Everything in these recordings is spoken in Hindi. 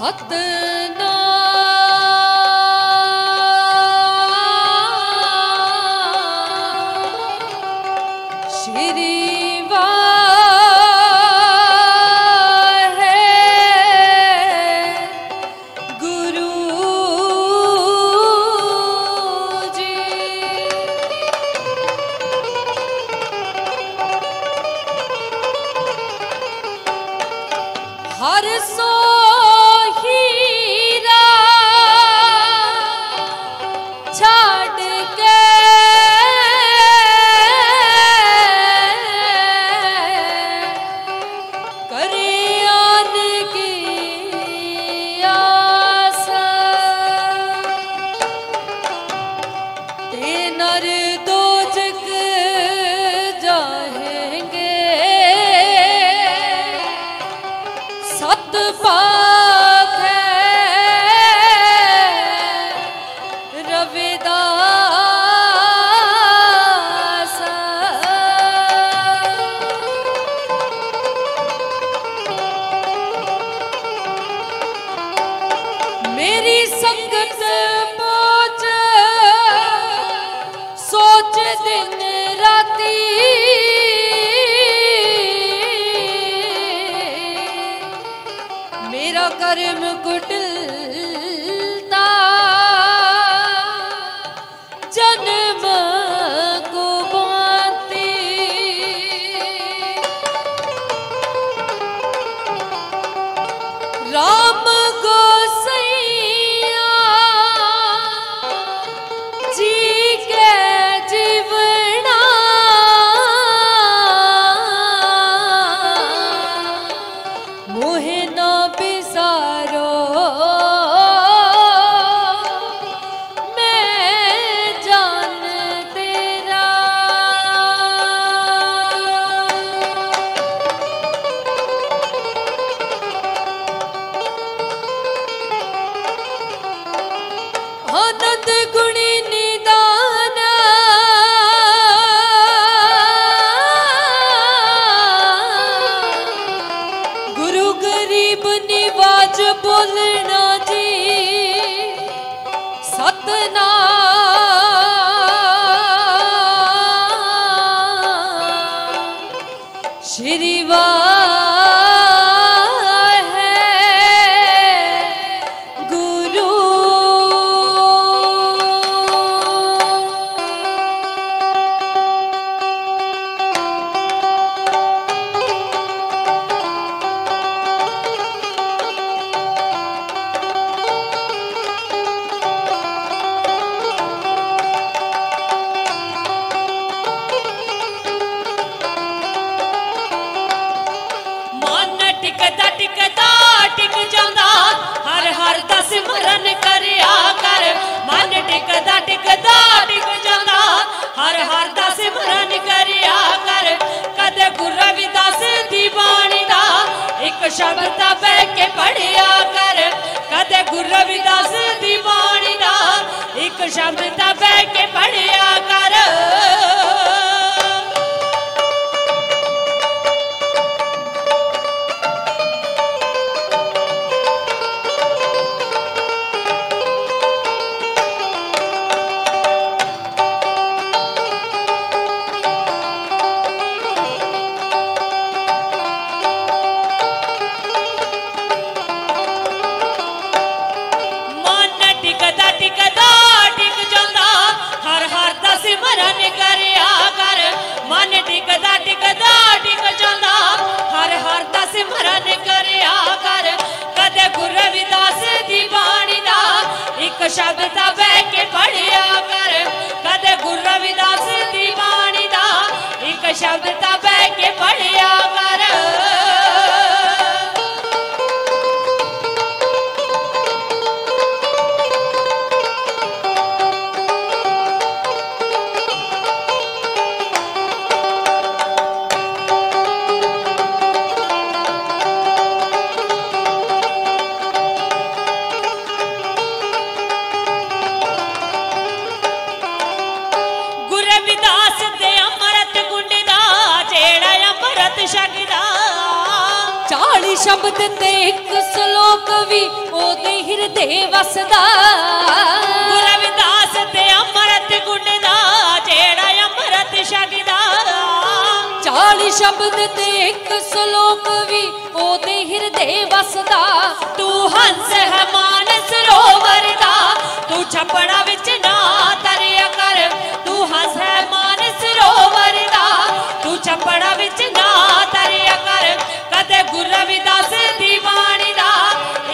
सतना श्री हर सो हीरा छाड़ के करे आन की आस ते नर दोजक जाएंगे सत पाख है रविदास मेरी संगत पहुंच सोच दिन राती मेरा कर्म कुटलता जन्म को बांती राम गोसैया जी के जीवना मोहे ना आनंद गुणी निदान गुरु गरीब निवाज बोलना जी सतनाम श्री वाह शब्द बह के पढ़िया कर कदे गुरु रविदास दी वाणी दा एक शब्द बह के पढ़िया कर शब्द बह के पढ़िया कर कदे गुरु रविदास दी वाणी दा एक शब्द बह के पढ़िया कर शब्द ते एक श्लोक भी ते वसदा रविदास ते अमृत गुण दा जेड़ा अमृत छकदा 40 शब्द ते एक श्लोक भी ओदे हृदय वसदा तू हंस है मान सरोवर दा तू छपड़ा विच ना तरया कर तू हंस है मान सरोवर दा तू छपड़ा विच ना तरया कर कदे गुरु रविदास दी वाणी दा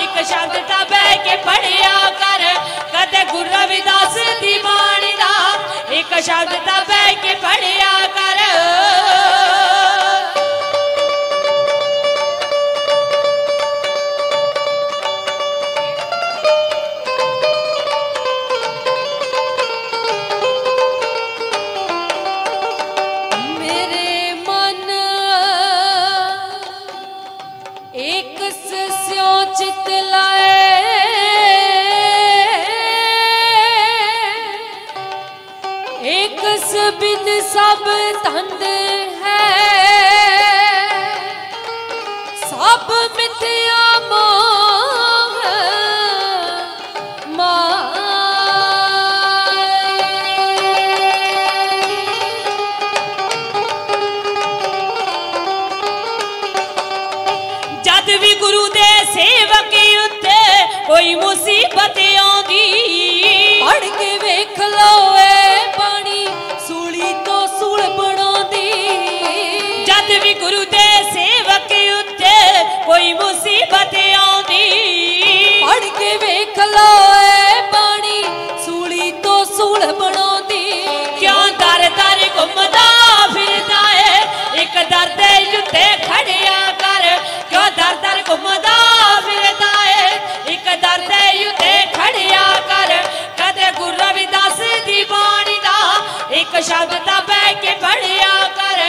एक शब्द ता बह के पढ़िया कर कदे गुरु रविदास दी वाणी दा एक शब्द ता बह के पढ़िया कर बिन सब धंध है सब मिथ्या मोह माय जद भी गुरु दे सेवक उत्ते कोई मुसीबत आंदी पढ़ के वेख लो गुरु दे सेवक उत्ते कोई मुसीबत आउंदी पढ़ के वेख लो ए पानी सूली तो सूल बनाउंदी क्यों दर दर घुमदा फिरदा है एक दर दे उत्ते खड़िया कर क्यों दर दर घुमदा फिरदा है एक दर दे उत्ते खड़िया कर कदे गुरु रविदास दी वाणी दा एक शब्द दा बह के पढ़िया कर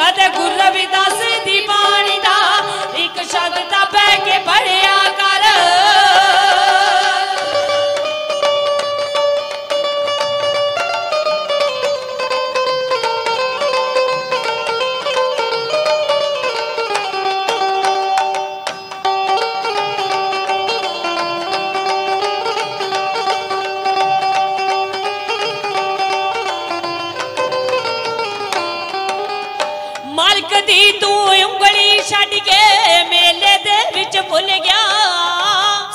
कदे गुरु रविदास दी वाणी दा एक शब्द दा बह के पढ़िया कर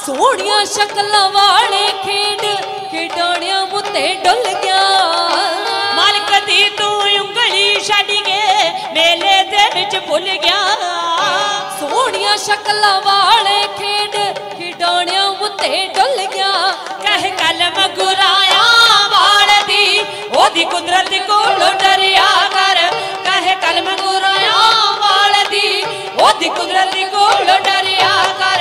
सोहणियां शकलां वाले खेड खिडाणियां मुते डुल गया मालक दी तू उंगली छड्ड के मेले दे विच भुल गया सोहणियां शकलां वाले खेड खिडाणियां मुते डुल गया कह कलम गुराया वाल दी ओदी कुदरत कोलों डरिया कर कह कलम गुराया वाल दी ओदी कुदरत कोलों डरिया कर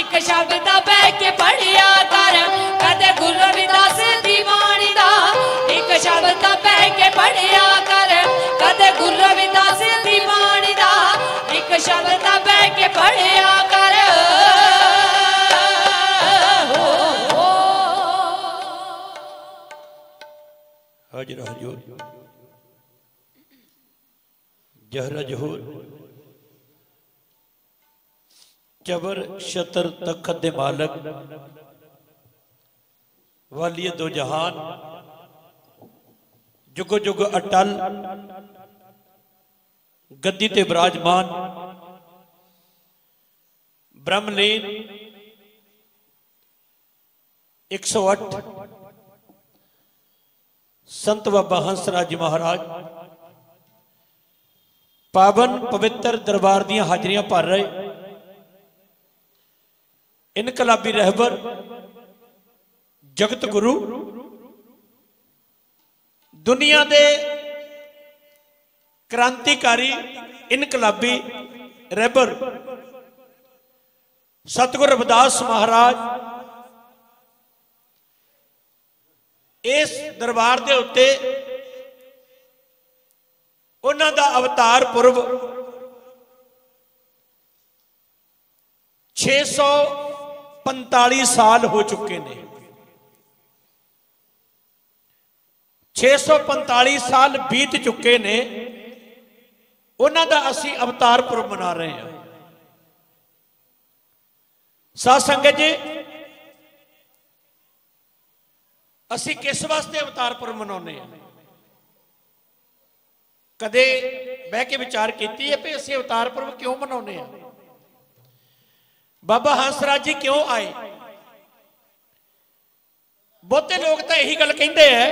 एक शब्द दा बह के पढ़िया कर कदे गुरु रविदास दी वाणी दा एक शब्द दा बह के पढ़िया कर कदे गुरु रविदास दी वाणी दा एक शब्द दा बह के पढ़िया कर हाजिर हजूर जहरा जहूर जबर शतर तखत दे मालक वाली दो जहान जुगो जुगो अटल गद्दी ते विराजमान ब्रह्मलीन 108 संत बाबा हंसराज जी महाराज पावन पवित्र दरबार दियां हाजरियां भर रहे इनकलाबी रहबर जगत गुरु दुनिया दे क्रांतिकारी इनकलाबी रहबर सतगुरु रविदास महाराज इस दरबार दे उत्ते उन्हां दा अवतार पुरब 645 साल हो चुके ने 645 साल बीत चुके ने उन्हां दा असीं अवतार पुरब मना रहे हैं साध संगत जी, असी किस वास्ते अवतार पर्व मनाने? कदे बह के विचार कीती है कि असी अवतार पर्व क्यों मनाने? बाबा हंसराज जी क्यों आए? बहुते लोग तो यही गल कहते हैं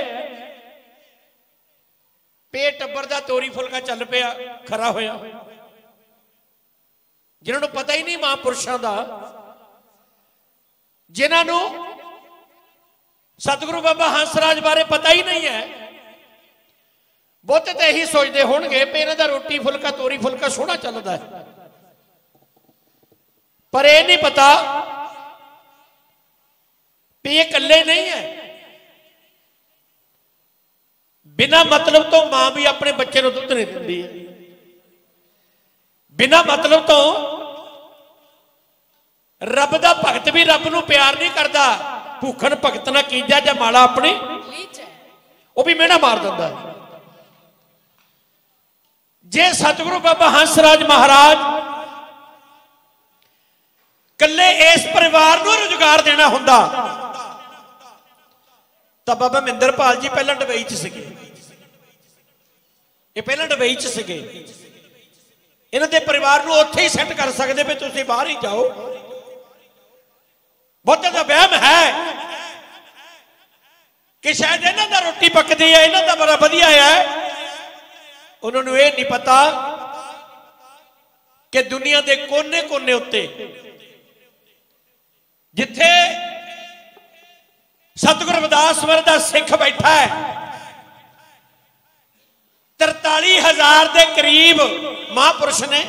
पे टब्बर दा तोरी फुलका चल पे खरा होया, जिन्होंने पता ही नहीं महापुरुषों का, जिन्होंने सतगुरु बाबा हंसराज बारे पता ही नहीं है। बहुते तो यही सोचते होंगे पे इन्हां दा रोटी फुलका तोरी फुलका सोहना चलता है, पर यह नहीं पता कि ये कल्ले नहीं है। बिना मतलब तो मां भी अपने बच्चे को दुध नहीं देती है, बिना मतलब तो रब दा भगत भी रब नूं प्यार नहीं करता। भूखन भगत ना कीजा जा माड़ा अपनी वह भी मेहना मार दिंदा है। जे सतगुरु बाबा हंसराज महाराज कल्ले इस परिवार नूं रोजगार देना हुंदा तो बाबा मिंदरपाल जी पहला दुबई च सीगे, ये पहला दुबई च सीगे। इन्हां दे परिवार नूं उत्थे ही सैट कर सकदे पे तुसीं बाहर ही जाओ। बहुते दा वहम है कि शायद इन्हां दा रोटी पकदी है, इन्हां दा बड़ा वधिया है। उन्हां नूं इह नहीं पता कि दुनिया दे कोने कोने उत्ते जिथे सतगुरु रविदासवर का सिख बैठा है, 43,000 के करीब महापुरुष ने,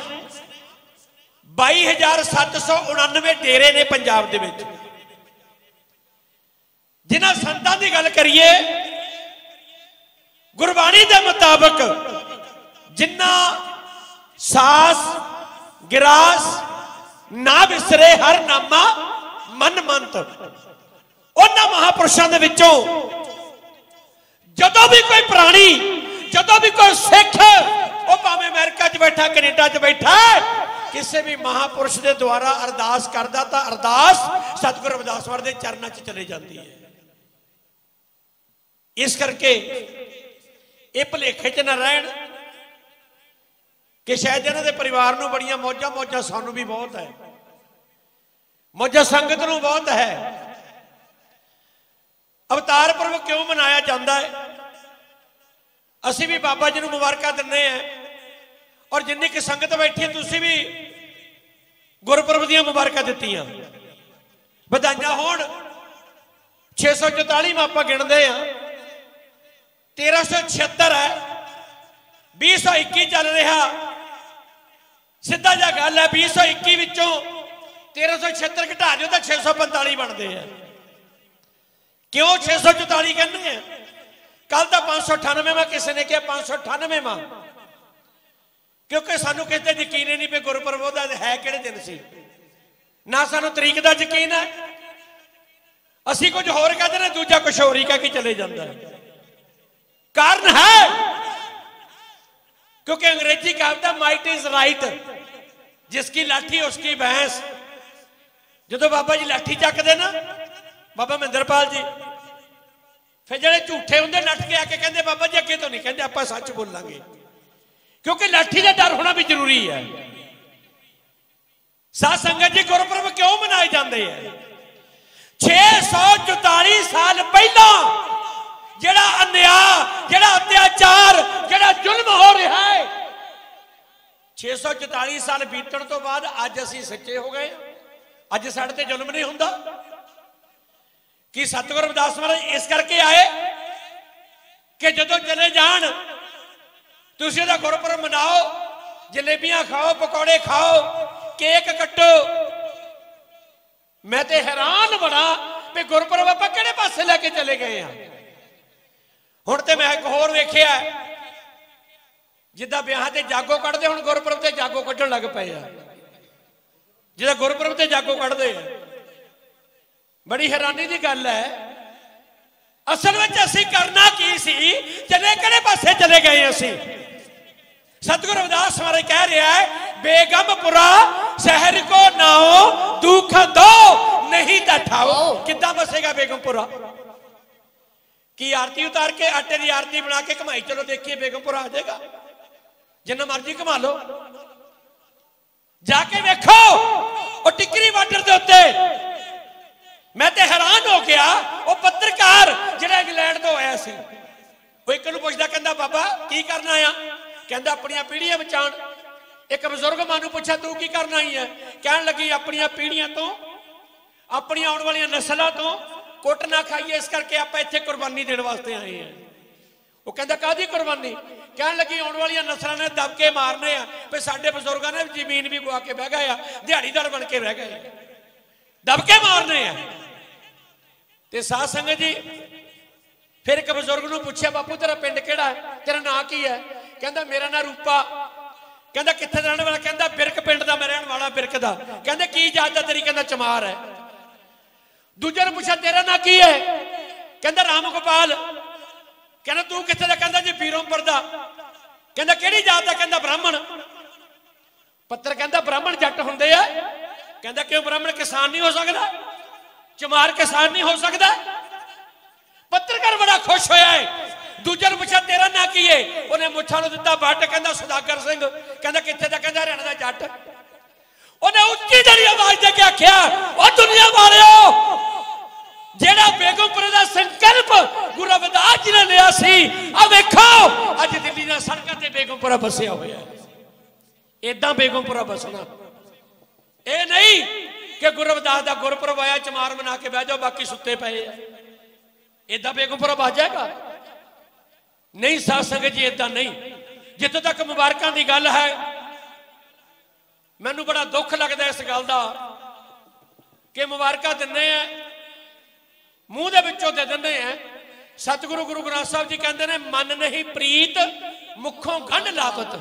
22,799 डेरे ने पंजाब दे विच। जिन्हां संतां की गल करिए, गुरबाणी के मुताबक जिन्ना सास गिरास ना विसरे हर नामा मन मंत, उन्हां महापुरुषों के विचों जदों भी कोई प्राणी, जदों भी कोई सिख, वह भावें अमेरिका च बैठा कनेडा च बैठा, किसी भी महापुरुष के द्वारा अरदास करता तो अरदास सतगुरु रविदासवर के चरणों च चली जाती है। इस करके ये भुलेखे च ना रहन कि शायद इन्हां दे परिवार नूं बड़ियां मौजां मौजां, सानूं भी बहुत है मौजां, संगत नूं बहुत है। अवतार पर्व क्यों मनाया जाता है? असी भी बाबा जी को मुबारक दिंदे हैं, और जिन्नी कि संगत बैठी है तुसी भी गुरपुरब दी मुबारक दित्तियां, बधाइयां होण। 644 में आपां गिणदे हां, 1376 है, 2021 चल रहा। सीधा जा गल है, 2021 विचों 1376 घटा दिओ तो 645 बनते हैं। क्यों 644 कहने? कल तो 598 किसी ने कहा 598 मां, क्योंकि सानू किसी यकीन ही नहीं पे गुरपुरब दा है किहड़े दिन सी, ना सानू तरीक का यकीन है। असी कुछ होर कहते हैं, दूजा कुछ होर ही कह के चले जाता है। कारण है क्योंकि अंग्रेजी कहावत माइट इज राइट, जिसकी लाठी उसकी भैंस। जो बाबा जी लाठी चकते ना बाबा मिंदरपाल जी, फिर जो झूठे होंगे नट के आके कहते बाबा जी अगे तो नहीं कहते आप सच बोलांगे, क्योंकि लाठी का डर होना भी जरूरी है। साध संगत जी, गुरपुरब क्यों मनाए जाते हैं? 644 साल पहला जिहड़ा अन्याय, जिहड़ा अत्याचार, जिहड़ा जुल्म हो रहा है, 644 साल बीतण तो बाद अज असीं सच्चे हो गए। अज साडे ते जुल्म नहीं हुंदा कि सतगुरु रविदास महाराज इस करके आए कि जदों चले जाण तुसीं उहदा गुरपुरब मनाओ, जलेबियां खाओ, पकौड़े खाओ, केक कट्टो। मैं तो हैरान बड़ा भी गुरपुरब आपां किहड़े पासे लैके चले गए हैं। हुण तो मैं एक होर वेखिया, जिदा ब्याह ते जागो कढ़दे, हुण गुरपुरब ते जागो कढ़ण लग पए आ। जिदा गुरपुरब ते जागो कढ़दे आ, बड़ी हैरानी की गल है। असल में असीं करना की सी, चले किहड़े पासे चले गए? असीं सतगुरु रविदास महाराज कह रहा है बेगमपुरा शहर को नाओ दुख दो नहीं तठाओ। कितना बसेगा बेगमपुरा की आरती उतार के आटे की आरती बना के कमाई चलो, देखिए बेगमपुरा आ जाएगा। जिन्ना मर्जी कमा लो, जाके देखो और टिकरी वाटर के उत्ते मैं तो हैरान हो गया। वो पत्रकार जिहड़ा इंग्लैंड तो आया सी, वो एक नूं पुछदा कहंदा बाबा की करना आया, कहंदा अपनियां पीढ़ियां बचाण। एक बजुर्ग मां नूं पुछा तू की करना आई है, कहण लगी अपनियां पीढ़ियां तो अपनियां आउण वालियां नस्लां तो कुट ना खाइए, इस करके आप इत्थे कुर्बानी देण वास्ते आए हैं। वो कहंदा काहदी कुर्बानी, कहण लगी आने वाली नस्लों ने दबके मारने पे साडे बजुर्गों ने जमीन भी गुआ के बह गए, दिहाड़ीदार बन के रह गए, दबके मारने हैं। ते साध संगत जी फिर एक बजुर्ग नूं पूछिया बापू तेरा पिंड केड़ा है, तेरा नां की है? कहंदा मेरा नां रूपा। कहंदा कित्थे दा रहण वाला? कहंदा बिरक पिंड दा मैं रहण वाला, बिरक दा। कहंदे की जात तेरी? कहंदा चमार है। दूजे नूं पूछिया तेरा नां की है? कहंदा राम गोपाल। कहना तू कित्थे दा? कहंदा जी पीरोंपुर दा। कहंदा किहड़ी जात दा? कहंदा ब्राह्मण। पत्तर कहंदा ब्राह्मण जट हुंदे आ। कहंदा क्यों ब्राह्मण किसान नहीं हो सकदा? चमार किसान नहीं हो सकदा? पत्रकार बड़ा खुश होया है। दूजे नूं पुछिया तेरा नां की है? उहने मुछां नूं दित्ता बट। कहंदा सुदागर सिंह। कहंदा कित्थे दा? कहंदा हरियाणा दा जट। उहने उच्ची जड़ी आवाज़ दे के आखिया ओ दुनिया वालिओ, जेड़ा बेगमपुरे दा संकल्प गुरु रविदास जी ने लिया सी, आ देखो अज दिल्ली दा सड़कां ते बेगमपुरा बसिया होया है। इदां बेगमपुरा बसना ए नहीं कि गुरु रविदास दा गुरपुरब आया चमार मना के बह जाओ बाकी सुते पए आ, इदां बेगमपुरा बस जाएगा? नहीं साध संगत जी, इदां नहीं। जितों तक मुबारकां दी गल है, मैनूं बड़ा दुख लगदा इस गल दा कि मुबारकां दिंदे आ मूँह दे विचों दे दिंदे हैं। सतगुरु गुरु ग्रंथ साहब जी कहते हैं मन नहीं प्रीत मुखों गंढ लावत।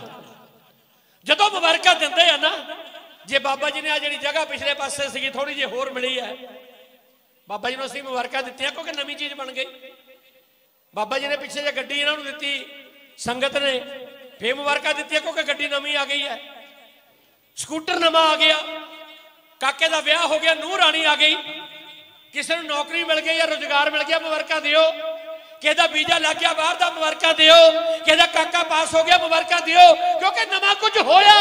जदों मुबारक दिंदे हैं ना, जे बाबा जी ने आ जिहड़ी जगह पिछले पासे सी थोड़ी जी होर मिली है, बाबा जी ने असीं मुबारक दित्तियां क्योंकि नवीं चीज़ बन गई। बाबा जी ने पिछले जे गड्डी इन्हां नूं दित्ती संगत ने, फिर मुबारक दित्तियां क्योंकि गड्डी नवीं आ गई है, स्कूटर नवां आ गया, काके दा विआह हो गया, नूंह राणी आ गई, किसी को नौकरी मिल गई या रोजगार मिल गया मुबारक दिओ, किसी का वीजा लग गया बाहर का मुबारक दिओ, किसी का काका पास हो गया मुबारक दिओ, क्योंकि नवा कुछ होया।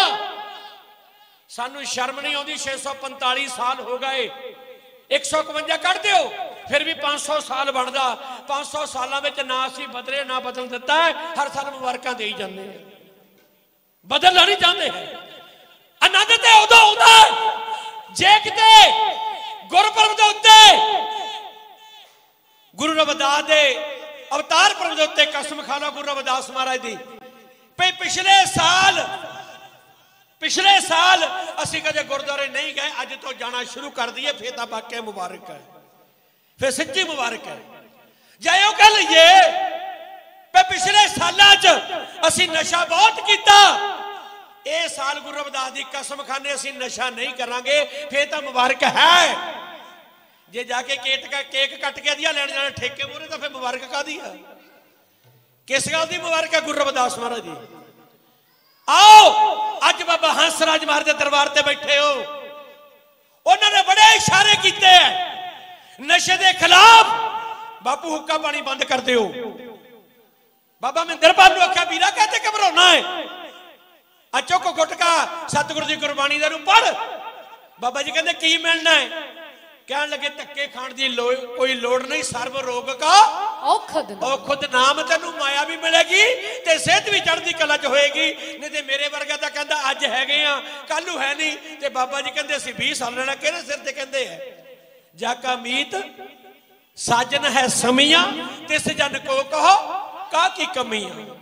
सानू शर्म नहीं आती, 645 साल हो गए, 151 कट दिओ फिर भी 500 साल बनता। 500 साल ना असी बदले ना बदल दिता है, हर साल मुबारक दे जाते हैं, बदलना नहीं चाहते हैं। आनंद तो उदों आउंदा जे किते गुरपुरब दे उत्ते गुरु रविदास दे अवतार पुरब दे उत्ते कसम खा लो गुरु रविदास महाराज दी भई पिछले साल असीं कदे गुरुद्वारे नहीं गए, अज तो जाना शुरू कर दीए, फिर तां वाकई मुबारक है, फिर सच्ची मुबारक है। जे इह कह लईए भई पिछले सालां च असीं नशा बहुत कीता, इह साल गुरु रविदास दी कसम खाने असीं नशा नहीं करांगे, फिर तां मुबारक है। जे जाके केक कट के दिया लैण जाना ठेके मूहरे तो फिर मुबारक कादी है? किस गल दी मुबारक है? गुरु रविदास महाराज जी आओ अज बाबा हंसराज महाराज दे दरबार ते बैठे हो, उन्होंने बड़े इशारे कीते नशे दे खिलाफ, बापू हुक्का पानी बंद कर दिओ। बाबा महिंदरपाल नूं आख्या वीरा कहते घबराउणा है, आ चुक गुटका सतगुरु की गुरबाणी दे नूं पढ़। बाबा जी कहते की मिलना है? कहण लगे धक्के खाण दी कोई लोड़ नहीं, सर्व रोग का औखद नाम, तैनूं माया भी मिलेगी ते सेहत भी चढ़दी कला च होएगी, नहीं ते मेरे वर्गा तां कहंदा अज हैगे आ कल नूं है नहीं। ते बाबा जी कहंदे असीं 20 साल रहणा किहदे सिर ते कहंदे आ जाका मीत साजन है समियां तिस जन को कहो का की कमियां।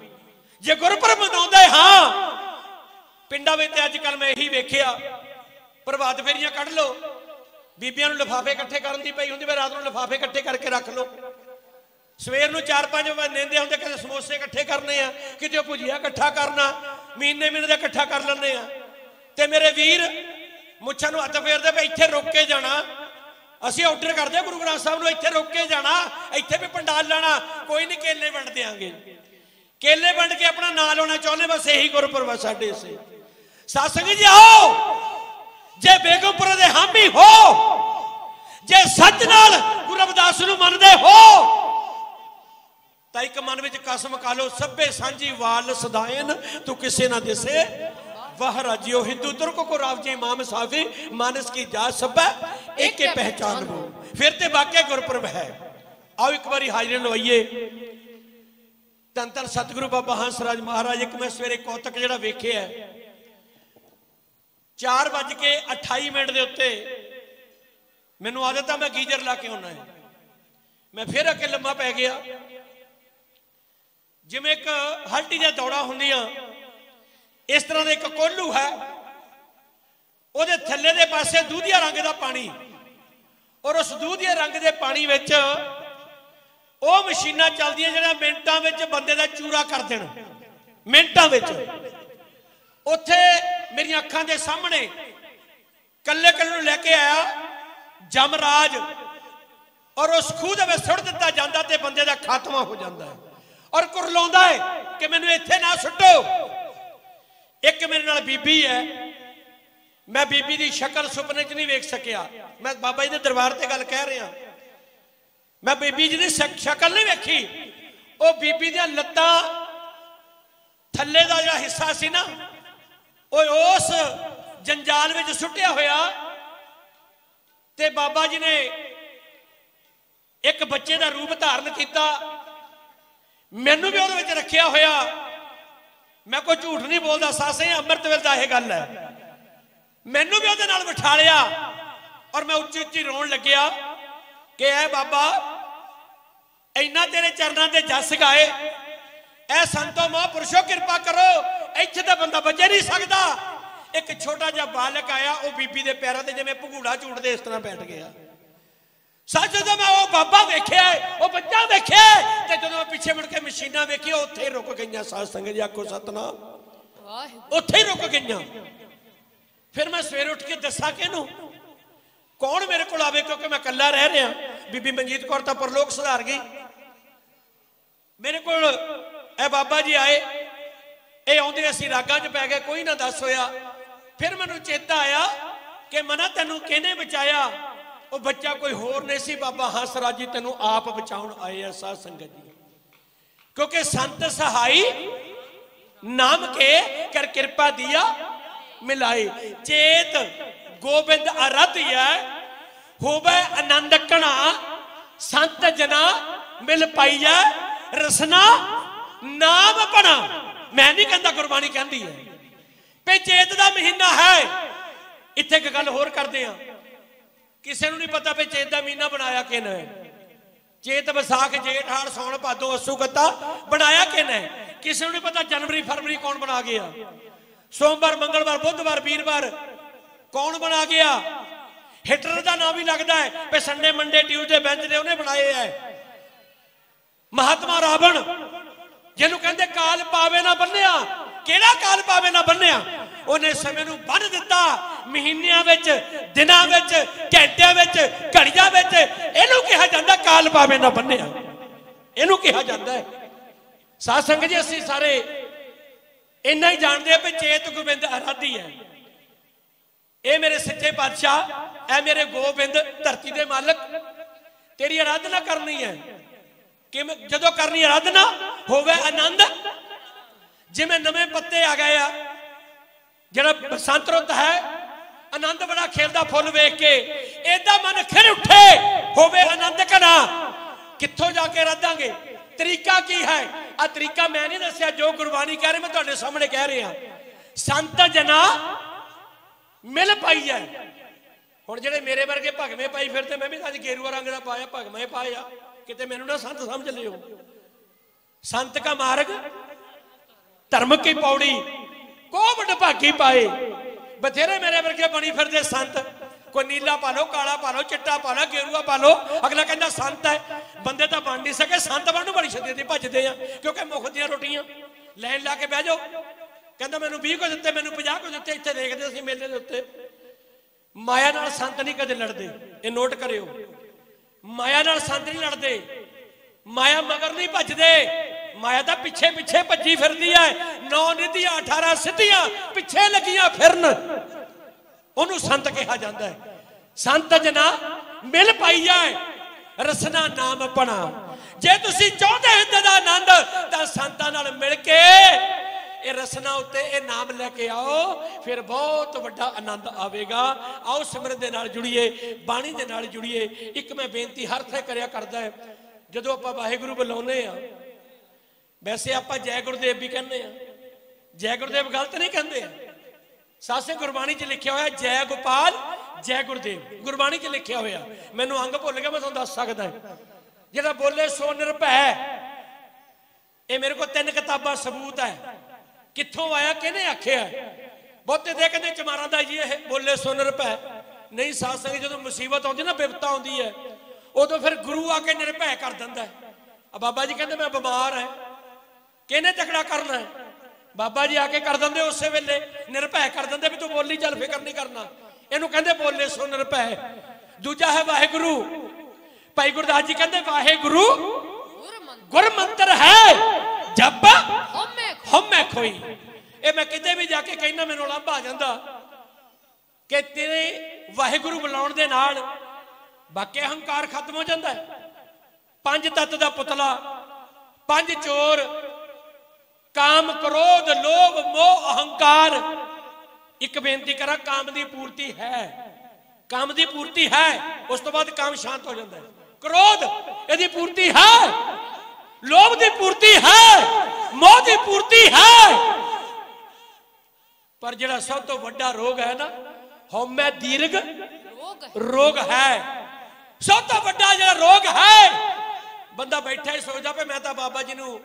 जे गुरपुरब मनाउंदे हां पिंडां विच ते अज कल मैं इही वेखिआ प्रभात फेरियां कढ लो, बीबियां लिफाफे इकट्ठे करन दी पई हुंदी, मैं रात नूं लिफाफे इकट्ठे करके रख लो, सवेर नूं 4-5 वजे नेंदे हुंदे किते समोसे इकट्ठे करने आ, किते भुजिया इकट्ठा करना, महीने का इकट्ठा कर लैंदे आ। ते मेरे वीर मुच्छां नूं हत्थ फेरदे पई इत्थे रुक के जाना, असीं आर्डर करदे गुरु ग्रंथ साहिब नूं इत्थे रुक के जाना, इत्थे भी पंडाल लाना, कोई नहीं केले वंड देंगे, केले वंड के अपना नाल होना चाहुंदे, बस यही गुरपुरब साडे सी। सतसंग जी आओ, जे बेगमपुरा दे हामी हो, जे सच नाल गुरु रविदास नूं मनदे हो, तां इक मन विच कसम खा लो, सभे सांझी वाल सदायन तू किसे ना दिसे वहरा। जियो हिंदू तुर्क को राव जी इमाम साफी, मानस की जात सब एक पहचान हो, फिर ते वाकई गुरपुरब है। आओ एक बार हाजिरी लवाइए धन धन सतगुरु बाबा हंसराज महाराज। एक मैं सवेरे कौतक जिहड़ा वेखिआ 4:28 के उत्ते मैनूं आदत आ मैं गीजर ला के आउणा है, मैं फिर आके लम्मा पै गया। जिवें एक हल्टी जिहा दौड़ा हुंदियां इस तरह का एक कोलू है, उहदे थल्ले दे पासे दूधिया रंग का पानी, और उस दूधिया रंग के पानी विच ਉਹ ਮਸ਼ੀਨਾਂ ਚੱਲਦੀਆਂ ਜਿਹੜਾ ਮਿੰਟਾਂ ਵਿੱਚ ਬੰਦੇ ਦਾ ਚੂਰਾ ਕਰ ਦੇਣ, ਮਿੰਟਾਂ ਵਿੱਚ। ਉੱਥੇ ਮੇਰੀਆਂ ਅੱਖਾਂ ਦੇ ਸਾਹਮਣੇ ਕੱਲੇ ਕੱਲੇ ਨੂੰ ਲੈ ਕੇ ਆਇਆ ਜਮਰਾਜ, ਔਰ ਉਸ ਖੂਹ ਦੇ ਵਿੱਚ ਸੁੱਟ ਦਿੱਤਾ ਜਾਂਦਾ ਤੇ ਬੰਦੇ ਦਾ ਖਾਤਮਾ ਹੋ ਜਾਂਦਾ ਹੈ, ਔਰ ਕੁਰਲਾਉਂਦਾ ਹੈ ਕਿ ਮੈਨੂੰ ਇੱਥੇ ਨਾ ਸੁੱਟੋ। ਇੱਕ ਮੇਰੇ ਨਾਲ ਬੀਬੀ ਹੈ, ਮੈਂ ਬੀਬੀ ਦੀ ਸ਼ਕਲ ਸੁਪਨੇ 'ਚ ਨਹੀਂ ਵੇਖ ਸਕਿਆ, ਮੈਂ ਬਾਬਾ ਜੀ ਦੇ ਦਰਬਾਰ ਤੇ ਗੱਲ ਕਹਿ ਰਿਹਾ, मैं बीबी जी की शकल नहीं वेखी। वह बीबी दियां लत्तां थल्ले दा जिहड़ा हिस्सा सी ना, ओह उस जंजाल विच सुटिया होया, ते बाबा जी ने एक बच्चे का रूप धारण किया, मैनू भी उहदे विच रखिया होया। मैं कोई झूठ नहीं बोलता सासे, अमृत वेला यह गल है, मैनू भी उहदे नाल बिठा लिया, और मैं उच्ची उच्ची रोण लग्या कि ऐ बाबा इन्ना तेरे चरणों के जस गाए, ऐ संतो महापुरुषो कृपा करो, इत्थे तो बंदा बचे नहीं सकता। एक छोटा जिहा बालक आया, वह बीबी के पैरों से जिवें भगूड़ा झूटदे इस तरह बैठ गया। सच जो मैं वह बाबा वेख्या, वह बच्चा वेख्या, ते जदों मैं पिछे मुड़ के मशीनां वेखियां उत्थे ही रुक गईयां। साध संगत जी आखो सतनाम, उत्थे ही रुक गईयां। फिर मैं सवेरे उठ के दसा किहनूं, कौन मेरे को आवे, क्योंकि मैं कल्ला रह रहा। बीबी मनजीत कौर तो परलोक सुधार गई, मेरे को बाबा जी आए, ये आउंदे असीं रागां च पै गए, कोई ना दस होया। फिर मैनूं चेता आया कि मना तैनूं किहने बचाया, वो बच्चा कोई होर नहीं सी, बाबा हंसराज जी तैनूं आप बचाउण आए आ। साध संगत जी, क्योंकि संत सहाई नाम के कर किरपा दिया मिलाए, चेत गोबिंद आराध्य होवे आनंद कणा, संत जना मिल पाई है रसना नाम बना। मैं नहीं कहता, गुरबाणी कहती है पे चेत का महीना है। इत्थे एक गल होर करते हैं, किसी नहीं पता पे चेत का महीना बनाया कि नहीं, चेत विसाख जेठ हाड़ सौण भादो असू गत्ता बनाया कि नहीं, किसी नहीं पता जनवरी फरवरी कौन बना गया, सोमवार मंगलवार बुधवार वीरवार कौन बना गया। हिटलर का नाम भी लगता है पे संडे मंडे ट्यूजडे वेंसडे उन्हें बनाए है। महात्मा रावण जिन्हू कहते काल पावे ना बन्निया, केड़ा काल पावे ना बन्निया, उन्हें समय नू बन दिता, महीनों विच दिनां विच घंटियां विच घड़ियां विच। इहनू कहा जाता काल पावे ना बन्निया, इहनू कहा जाता है। साध संगत जी असीं सारे इन्ना ही जानते हैं भी चेत गोबिंद आराधी है। ए मेरे सच्चे पातशाह, ए मेरे गोबिंद धरती दे मालक, तेरी आराधना करनी है कि जदों करनी आराधना होवे आनंद। जिवें नवें पत्ते आ गए, जिहड़ा बसंत रुत है, आनंद बड़ा खेलदा फुल वेख के एदा मन खिर उठे, होवे आनंद कणा। कित्थों जाके रधांगे, तरीका की है? आ तरीका मैं नहीं दस्या, जो गुरबाणी कह रही मैं तुहाडे सामने कह रहा। संत जना मिल पाई है। हुण जिहड़े मेरे वर्गे भगमे पाई फिरते, मैं भी अज गेरुआ रंग का पाया, भगमे पाया, किते मैनूं ना संत समझ लियो। संत का मार्ग धर्म की पौड़ी को बड़ भागी पाए। बथेरे मेरे वर्गे बनी फिरते संत, कोई नीला पा लो, काला पा लो, चिट्टा पा लो, गेरुआ पा लो, अगला कहता संत है। बंदे तो बन नहीं सके, संत बनू बड़ी छेती भजदे आ, क्योंकि मुख दियां रोटियां लैन ला के बह जाओ। कहता मैनू 20 को दिते, मैनू 50 को दिते, इत्थे देखदे असीं मेले दे उत्ते। माया नाल संत नहीं कदे लड़दे, ये नोट करियो, माया नाल संत नहीं लड़दे, माया मगर नहीं भजदे, माया तो पिछे पिछे भजी फिर है, 9 निधियां 18 सिद्धियां पिछे लगिया फिरन, ओनू संत कहा जाता है। संत जना मिल पाई जाए रसना नाम अपना, जे तुसी चाहते हिंद का आनंद तो संतां नाल मिल के ये रसना उत्ते ये नाम लेके आओ, फिर बहुत वड्डा आनंद आवेगा। आओ सिमरन दे नाल जुड़िए, बाणी दे नाल जुड़िए। एक मैं बेनती हर थां करिया करदा है, जदों आपां वाहिगुरू बुलाने आ, वैसे आपां जय गुरुदेव भी कहने आ, जय गुरुदेव गलत नहीं कहते। सासे गुरबाणी च लिखिया होया जय गोपाल जय गुरुदेव, गुरबाणी च लिखिया होया, मैनूं अंग भुल गया, मैं तुहानूं दस सकदा है। जिहड़ा बोले सो निरभै, ये मेरे को 3 किताबां सबूत है, कित्थों आया किहने आख्या। बहुते दे कहंदे चमारा दा जी इह बोले सो निरभै नहीं। साध संगत जदों मुसीबत आउंदी ना, बिपता आउंदी है, उदों फिर गुरु आके निरभै कर दिंदा है। बाबा जी कहंदे मैं बीमार है, किहने तगड़ा करना है, बाबा जी आके कर दिंदे उस वेले, निरभै कर दिंदे भी तूं बोली चल, फिकर नहीं करना। इहनूं कहंदे बोले सो निरभै। दूजा है वाहिगुरू। भाई गुरदास जी कहंदे वाहिगुरू गुरमंत्र है जप हमें खोई। ये मैं कितने भी जाके कहना, मैनूं लाभ आ जांदा कि तेरे वाहिगुरू बुलाउण दे नाल बाकी अहंकार खत्म हो जाता है। 5 तत्व का पुतला, 5 चोर, काम क्रोध लोभ मोह अहंकार। एक बेनती करा, काम की पूर्ति है, काम की पूर्ति है, उस तो बाद काम शांत हो जाता है। क्रोध यदि पूर्ति है, लोभ की पूर्ति है, मोह की पूर्ति है, पर जिहड़ा सब तो वड्डा रोग है ना, हौमै दीर्घ रोग है। सब तो वड्डा जिहड़ा रोग है, बंदा बैठा ही सोचदा पे मैं तो बाबा जी नूं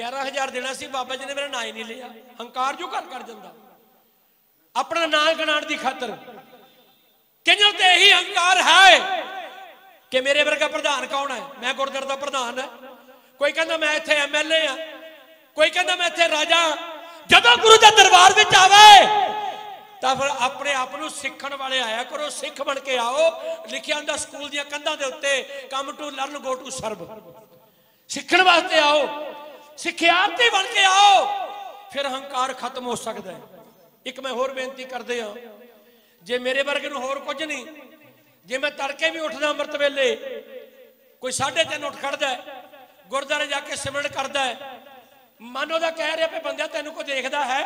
11,000 देना सी, बाबा जी ने मेरा ना ही नहीं लिया। हंकार जो कर जांदा अपना ना गणाण की खातर। कईआं ते यही हंकार है कि मेरे वर्गा प्रधान कौन है, मैं गुरदुआरे दा प्रधान है, कोई कहता मैं इत्थे MLA हाँ, कोई कहता मैं इत्थे राजा। जदों गुरु दे दरबार विच आवे तां फिर अपने आप नूं सिखण वाले आया करो, सिख बण के आओ। लिखिया हुंदा स्कूल दीआं कंधां दे उत्ते, come to learn go to serve. सिखण वास्ते आओ, सिखिआर्थी बण के आओ, फिर हंकार खत्म हो सकदा है। एक मैं होर बेनती करदे हां, जे मेरे वर्गे नूं होर कुछ नहीं, जे मैं तड़के भी उठदा अमृत वेले, कोई 3:30 उठ खड़दा है, गुरुद्वारे जाके सिमरन करदा है, मन उहदा कह रहा भी बंदा तैनूं कोई देखदा है,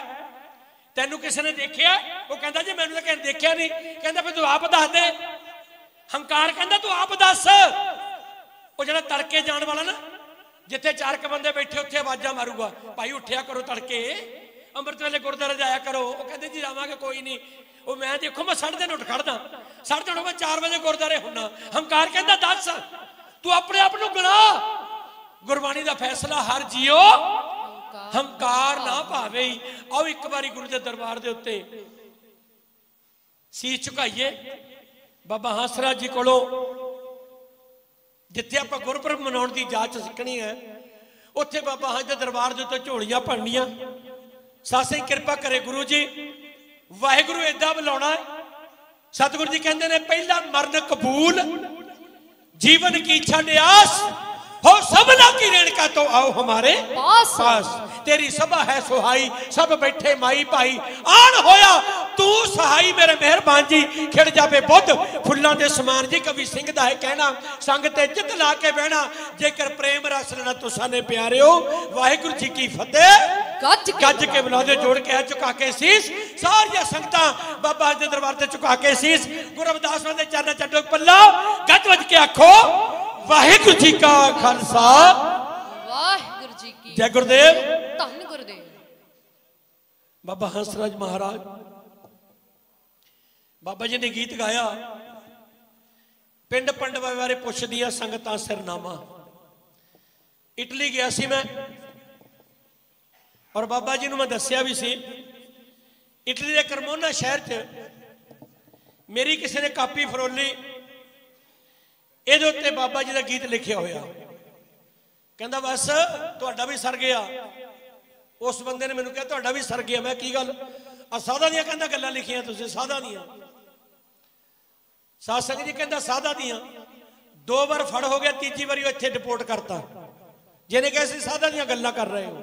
तैनूं किसी ने देखिया? वो कहंदा जी मैनूं तां किसी ने देखिया नहीं। कहंदा फिर तूं आप दस दे। हंकार कहंदा तूं आप दस। वो जिहड़ा तड़के जाण वाला ना, जिथे 4 बंदे बैठे उत्थे आवाज़ां मारूगा, भाई उठिया करो तड़के, अमृत वेले गुरुद्वारे जाया करो। वो कहंदे जी जावांगे कोई नहीं। वो मैं देखो मैं 3:30 उठ खड़दा, 3:30 मैं 4 बजे गुरुद्वारे हुन्ना। हंकार कहता दस, तू अपने आप नूं गिणा। गुरबाणी का फैसला हर जियो हंकार ना पावे। आओ एक बारी गुरु के दरबार के उत्ते सीस झुकाइए। बाबा हंसराज जी कोलों जिथे आपां गुरपुरब मनाउण दी जाच सीखणी है, उत्थे बाबा हंस दे दरबार के उत्ते झोलियां भरनियां। सासे किरपा करे गुरु जी, वाहिगुरू ऐदा बुलाना है। सतगुरु जी कहते हैं पहला मरण कबूल, जीवन की इच्छा न्यास हो, सबना की रेणका तो आओ हमारे पास। तेरी सभा है सुहाई, सब बैठे माई भाई। आन होया तू सहाई मेरे मेहरबान जी, खिड़ जावे बुद्ध फुल्लां दे समान जी। कवि सिंह दा है कहना, संगते चित ला के बहना, जेकर प्रेम रस लेना तुसां ने प्यारिओ। वाहिगुरू जी की फतेह। गज के बुलाओ, जोड़ के झुका के शीस। सारियां संगतां बाबा जी दे दरबार ते झुका के शीस। गुरु रविदास दे चरणा चढ़ो पल्ला, गज वज के आखो वाहिगुरू जी का खालसा, वाहिगुरू जी की जय। गुरुदेव धन गुरुदेव। बाबा हंसराज महाराज, बाबा जी ने गीत गाया, पिंड पंडवा बारे पुछ दिया संगतां सिरनामा। इटली गया सी मैं, और बाबा जी नूं मैं दस्या भी सी, इटली के करमोना शहर च मेरी किसी ने कापी फरोली, ਇਹਦੇ ਉੱਤੇ ਬਾਬਾ जी का गीत लिखा होया। ਕਹਿੰਦਾ बस ਤੁਹਾਡਾ भी सर गया। उस बंदे ने ਮੈਨੂੰ ਕਿਹਾ ਤੁਹਾਡਾ भी सर गया। मैं की गल ਆ ਸਾਧਾਂ ਦੀਆਂ ਕਹਿੰਦਾ ਗੱਲਾਂ ਲਿਖੀਆਂ ਤੁਸੀਂ ਸਾਧਾਂ ਦੀਆਂ। ਸਾਧ ਸੰਗਤ ਜੀ ਕਹਿੰਦਾ ਸਾਧਾਂ ਦੀਆਂ 2 ਵਾਰ ਫੜ ਹੋ ਗਿਆ, 3ਜੀ ਵਾਰੀ ਉਹ ਇੱਥੇ ਡਿਪੋਰਟ ਕਰਤਾ। जिन्हें कैसे सादा दियां गल्लां कर रहे हो।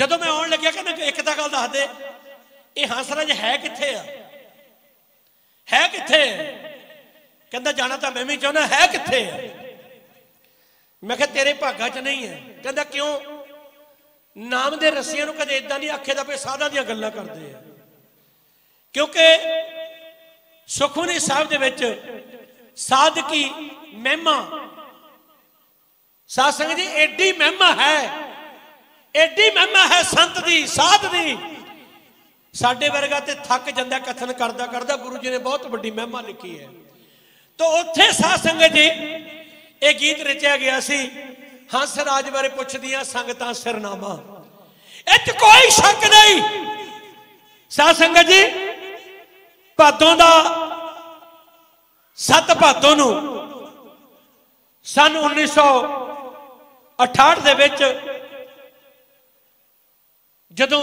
जदों मैं आने लग्या कहना एक तो गल दस दे ये हांसरा ज है किथे आ, है किथे? कहता जाना तो मैं भी चाहना, है किथे? मैं कहा तेरे भागा च नहीं है। कहता क्यों? नाम दे रस्सियां नूं कदे इदां नहीं आखे दा पे सादा दियां गल्लां करदे आ, क्योंकि सुखमनी साहिब दे विच साध की महिमा, साध संगत जी एडी महिमा है, एडी महिमा है संत दी, साध दी। साडे वर्गा ते थक जांदा कथन करदा करदा, गुरु जी ने बहुत वड्डी महिमा लिखी है। तो उत्थे साध संगत जी ये गीत रचिया गया सी, हंस राज बारे पुछदियां संगतां सिरनामा। इत्थे कोई शक नहीं साध संगत जी, भादों दा 7 भादों नूं सन 1968 दे विच जदों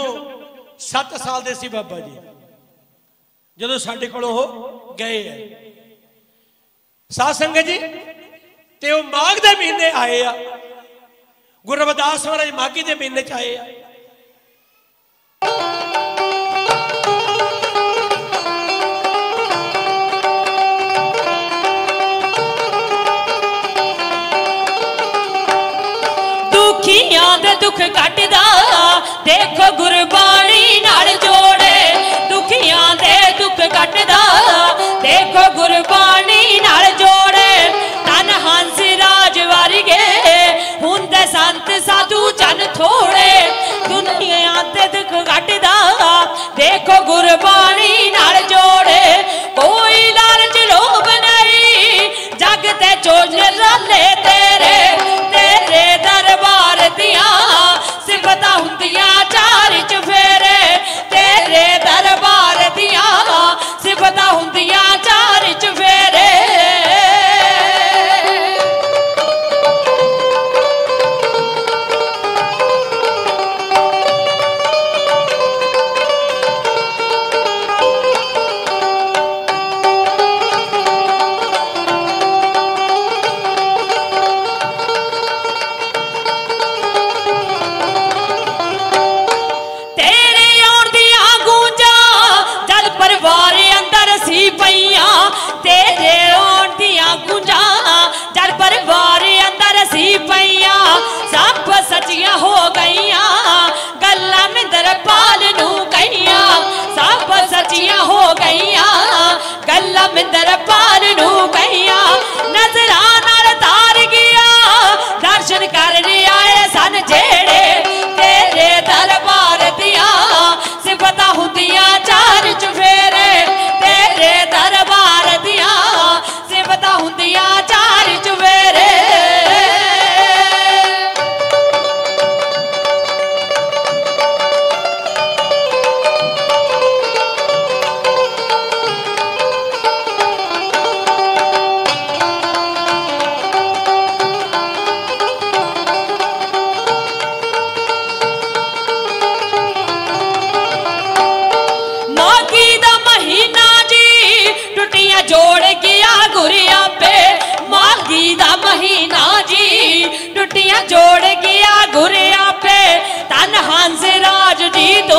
7 साल दे सी बाबा जी, जदों साडे कोलों हो गए है साध संगत जी, ते वो माघ दे महीने आए आ। गुरु रविदास महाराज माघी दे महीने च आए आ। दुखियां दे दुख कटदा देखो गुरबाणी नाल जोड़े, दुखियां दे दुख कटदा देखो गुरबाणी नाल जोड़े। तन हंस राज वर्गे हुंदे संत साधु जन थोड़े, दुनिया दे दुख कटदा देखो गुरबाणी नाल जोड़े। कोई लालच लोभ नहीं जग ते चोज रले तेरे, तेरे दरबार दिया सिफतां हुंदियां चार चफेरे, तेरे दरबार दिया सिफतां हुंदियां चार चफेरे। सचियां हो गई गल्ला में दरपाल नू कहिया, सब सचियां हो गई गल्ला में दरपाल नू कहिया। नजरा नाल तार गया दर्शन कर आए सन जेड़े, तेरे दरबार दिया सिफतां हुंदियां चार चुफेरे, तेरे दरबार दिया सिफतां हुंदियां चार चुफेरे। जोड़ गया गुरिया पे तन हंस राज जी तू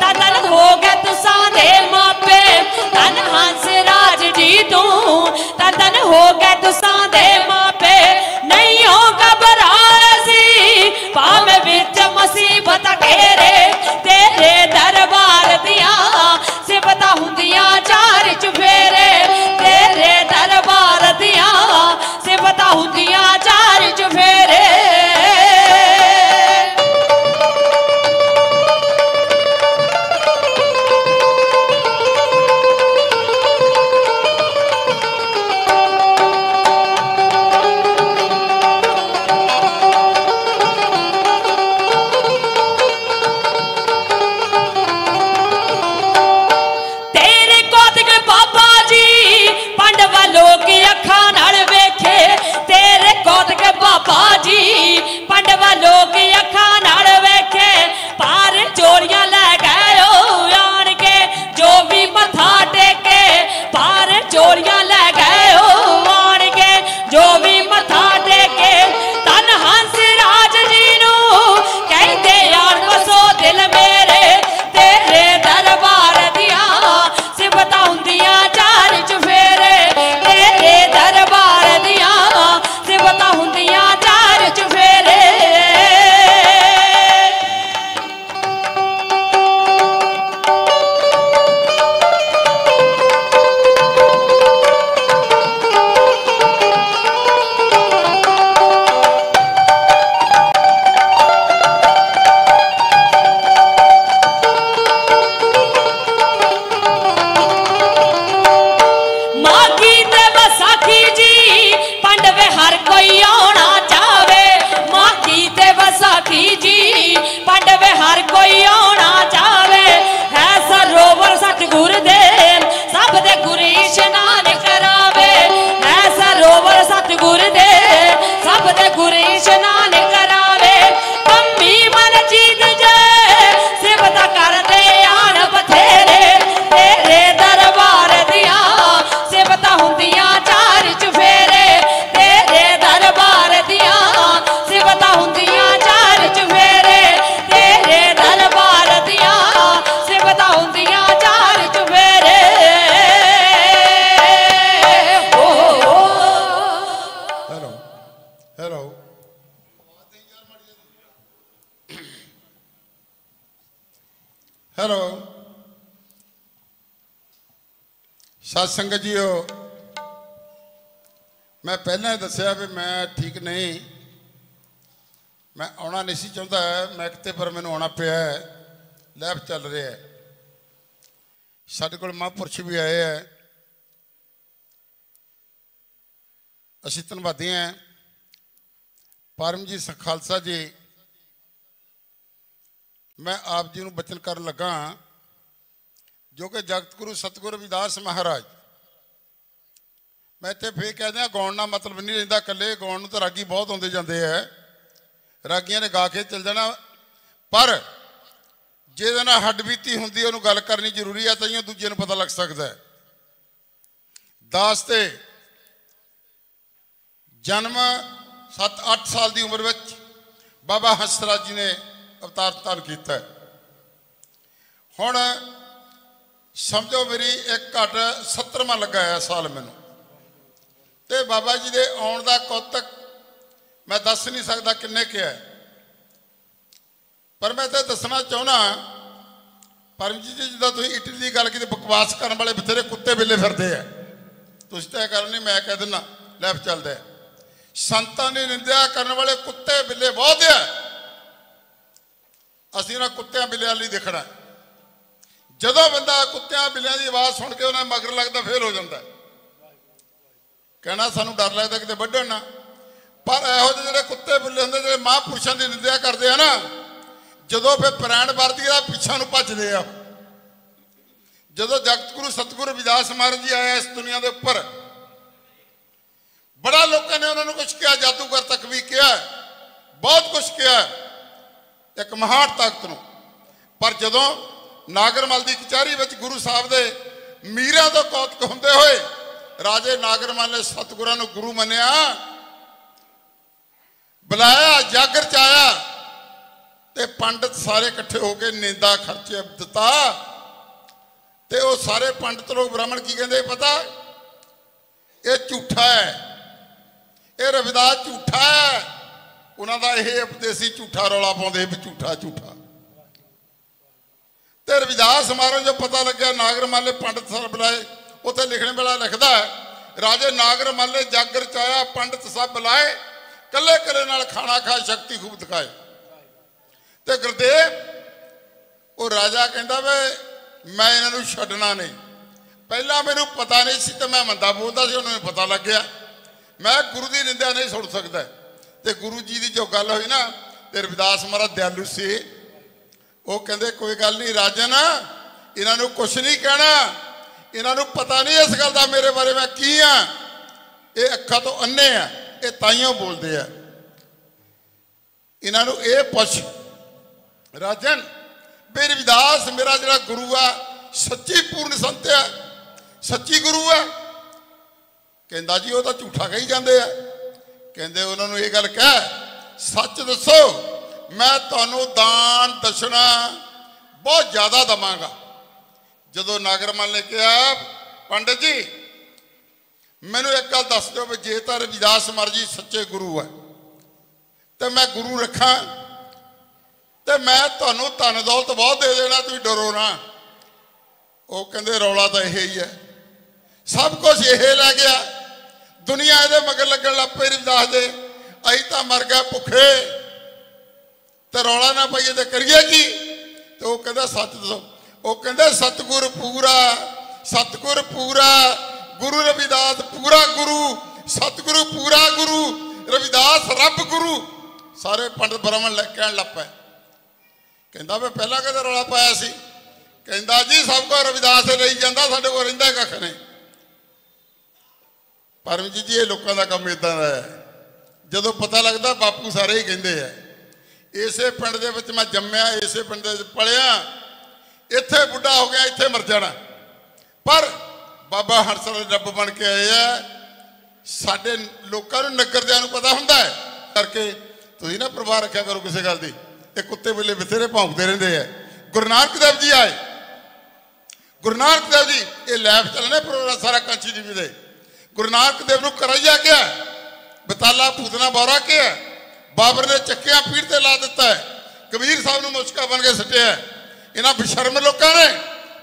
तदल हो गए तुसा दे मापे, तन हंस राज जी तू तदल हो गए तुसा दे मापे। नहीं हो घबरासी भावे बिच मुसीबत घेरे, तेरे दरबार दिया सिफतां हुंदियां चार चुफेरे, तेरे दरबार दिया सिफतां हुंदियां चार चुफेरे। पापा हेलो साध संगत जी हो, मैं पहले दसिया भी मैं ठीक नहीं, मैं आना नहीं सी चाहता महकते पर मैं आना पे है। लैब चल रहा है, साढ़े को महापुरुष भी आए है, असीं धन्नवादी हैं। परमजीत खालसा जी, मैं आप जी को बचन कर लगा जो कि जगत गुरु सतगुरु रविदास महाराज, मैं इतने फिर कह दिया गाउण का मतलब नहीं रहिंदा, कल्ले गाउण नूं तां रागी बहुत आउंदे जांदे है, रागियां ने गा के चल जाना, पर जिहदे नाल हड्डबीती हुंदी उहनूं गल करनी जरूरी है, तां दूजे नूं पता लग सकदा है। दास ते जन्म 7-8 साल की उम्र में बाबा हंसराज जी ने अवतार धारण किया। हुण समझो मेरी एक घट 70वां लगा है साल, मैनूं ते बाबा जी दे आउण दा कौतक मैं दस नहीं सकदा किन्ने किया, पर मैं तो दसना चाहना। परमजीत जी जिद्दां तुसीं इटली की गल कीती, बकवास करन वाले बथेरे कुत्ते बिल्ले फिरदे आ, तुसीं तां गल नहीं, मैं कह दिंदा लैब चलदा है। संतां की निंदा करने वाले कुत्ते बिल्ले बहुत है, असीं उन्हां कुत्तियां बिल्लियां नहीं देखना। जदों बंदा कुत्तियां बिल्लियां की आवाज़ सुन के उन्हें मगर लगता फेल हो जाता है, कहना सानूं डर लगता कितें वढण ना। पर इहो जेहे जिहड़े कुत्ते बिल्ले हुंदे जिहड़े महापुरुषां की निंदा करते हैं ना, जदों फिर प्राण वरदी दा पिछां नूं भजदे आ। जदों जगत गुरु सतगुरु रविदास महाराज जी आए इस दुनिया के उपर, बड़ा लोगों ने उन्होंने कुछ किया, जादूगर तक भी किया, बहुत कुछ किया एक महान ताकत नूं। पर जदों नागरमल की कचहरी में गुरु साहब के मीरा तो कौतक होंदे होए राजे नागरमल ने सतगुरां नूं गुरु मनिया, बुलाया, जागर चाया, ते पंडित सारे इकट्ठे होके निंदा खर्चे दिता, ते वो सारे पंडित लोग ब्राह्मण की कहते पता ये झूठा है, ये रविदास झूठा है, उन्हां दा इह उपदेसी झूठा रौला पाउंदे झूठा झूठा। ते रविदास महाराज जो पता लग्या नागरमल ने पंडित साहब बुलाए, उत्थे लिखने वाला लिखदा है राजे नागरमल ने जागर चाया, पंडित साहब बुलाए, कल्ले कल्ले नाल खाना खाए, शक्ति खूब दिखाए। ते गुरदेव वो राजा कहता वे मैं इन्हां नूं छड्डना नहीं, पहला मैनूं पता नहीं सी ते मैं मंदा बोलदा सी, उन्होंने पता लग गया, मैं गुरु की निंदा नहीं सुन सकता। तो गुरु जी की जो गल हुई ना, तो रविदास महाराज दयालु से वो कहते कोई गल नहीं राजन, इन्हों कुछ नहीं कहना, इन्हों पता नहीं इस गल का मेरे बारे में की हाँ, ये अखा तो अन्ने आ, ये ताइयों बोलते हैं, इन्हों ये पुछ राजन भी रविदास मेरा जरा गुरु आ सच्ची पूर्ण संत है, सच्ची गुरु है। कहता जी वह तो झूठा कही जाते हैं, कहते उन्होंने ये गल कह सच दसो, मैं तुहानू दान दशना बहुत ज़्यादा देवांगा। जदों नागरमल ने कहा पंडित जी मैनू एक गल दस दो, जे तो रविदास महाराज जी सच्चे गुरु है तो मैं गुरु रखा, तो मैं तुहानू धन दौलत बहुत दे देना, तुसीं डरो ना। वो कहते रौला तो यही है, सब कुछ यही लै गया, दुनिया ये मगर लगन लग पे रविदास दे, असीं तां मर गए भुखे, तो रौला ना पाइए तो करिए की। तो वह कहता सच दसो, वह कहते सतगुर पूरा, सतगुर पूरा, गुरु रविदास पूरा गुरु, सतगुरु पूरा गुरु, रविदास रब गुरु। सारे पंडित ब्राह्मण कह लग पे, कहता मैं पहला कहते रौला पाया सी, कहता जी सब कुछ रविदास रही जाता, साढ़े को रहिंदा कख नहीं। परमजीत जी लोगों का काम इदा का है, जदों पता लगता बापू सारे ही कहते हैं, इसे पिंड दे विच मैं जम्मया, इसे पिंड दे विच पलिया, इत्थे बुढ़ा हो गया, इत्थे मर जाना, पर बाबा हंसराज रब बन के आए है। साडे लोकां नूं नगरदियां नूं पता हुंदा है करके तुसीं ना परवाह रखिया करो किसी गल दी, ते कुत्ते बिल्ले बथेरे भौंकदे रहिंदे है। गुरु नानक देव जी आए, गुरु नानक देव जी ये लैब चलने प्रोग्राम सारा कांची जी भी दे, गुरु नानक देव नूं कराइया गया, बताला पूतना बौरा के है, बाबर ने चक्किया पीठ से ला दिता है, कबीर साहब नूं मुशका बन के सटिया है, इन्हां बेशर्म लोगों ने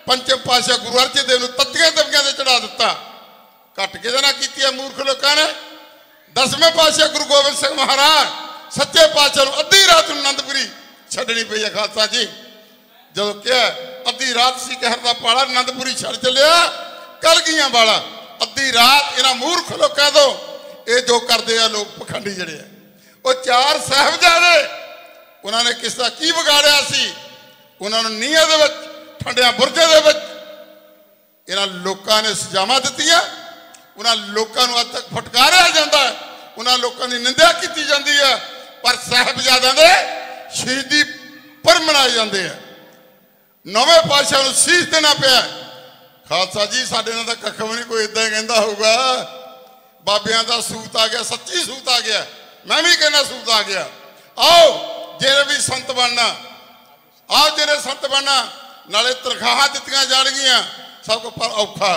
पंचम पातशाह गुरु अर्जन देव नूं तत्तियां दबियां ते चढ़ा दिता। घट के ना कीती मूर्ख लोगों ने। दसवें पातशाह गुरु गोबिंद सिंह महाराज सच्चे पातशाह नूं अद्धी रात नूं आनंदपुरी छड्डणी पई है। खालसा जी जो क्या अद्धी रात सी कहर दा पाला आनंदपुरी छड़ चलिया कलगियां वाला। अद्धी रात इन्हां मूर्ख लोगों तो ये जो करते हैं लोग पखंडी जड़े है। वो चार साहबजादे उन्होंने किसका की बिगाड़िया सी। उन्होंने नीह के ठंडिया बुरजे के इन्होंने लोगों ने सजावां दित्तियां। उन्होंने लोगों को अज तक फटकारिया जाता है। उन्होंने लोगों की निंदा की जाती है। पर साहबजादों के शहीदी पर मनाए जाते हैं। नौवें पातशाह को शीश देना पिया। खालसा जी साढ़े नाल तां कख भी नहीं कोई इदां कहंदा होगा। बाबियां दा सूत आ गया, सच्ची सूत आ गया। मैं भी कहना सूत आ गया। आओ जेरे भी संत बनना, आओ जेरे संत बनना। नाले तरखाह दित्तियां जाणगियां सब को, पर औखा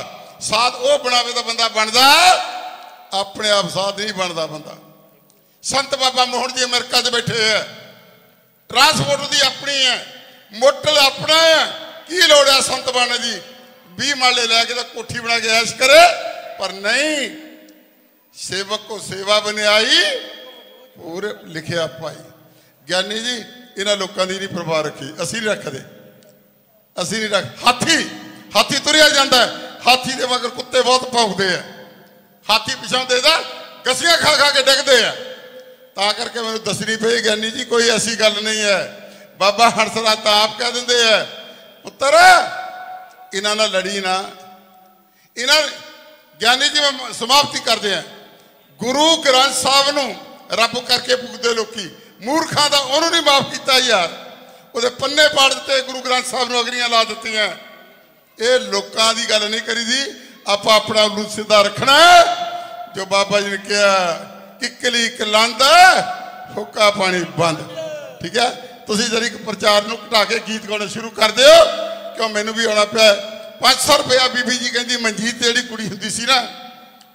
साध वो बनावे तो बंदा बनदा, अपने आप साध नहीं बनदा बंदा। संत बाबा मोहन जी अमेरिका च बैठे है। ट्रांसपोर्ट की अपनी है, मोटल अपना है। की लोड़ है संत बनने की? 20 माले लैके तो कोठी बना के ऐश करे। पर नहीं, सेवक को सेवा बनियाई पूरे लिखिया पाई। ज्ञानी जी इन्हों लोगों की नहीं परवाह रखी। असी नहीं रखते, असी नहीं रख। हाथी हाथी तुरिया जाता है। हाथी के मगर कुत्ते बहुत भौंकते हैं। हाथी पिछा देता गसियां खा खा के डिगते हैं। ता करके मैं दसनी पई ज्ञानी जी कोई ऐसी गल नहीं है। बाबा हंसराज तो आप कह देंगे है पुत्र इन्हों नाल लड़ी ना। इन्ह ज्ञानी जी मैं समाप्ति करते हैं। गुरु ग्रंथ साहब नूं रब करके पुगदे लोकी, मूर्खां दा उन्होंने नहीं माफ किया यार। उहदे पन्ने पाड़ दिते, गुरु ग्रंथ साहब नूं अगरियां ला दित्तियां। इह लोकां दी गल नहीं करी दी। आपां अपना उल्लू सिद्धा रखना। जो बाबा जी ने कहा किकली इक लंद फुका पानी बंद, ठीक है। तुसीं जरी प्रचार नूं घटा के गीत गाउणे शुरू कर दिओ, क्यों मैनूं भी आउणा पिया। 500 रुपया बीबी जी कहती मनजीत जी कुड़ी होंगी सी ना,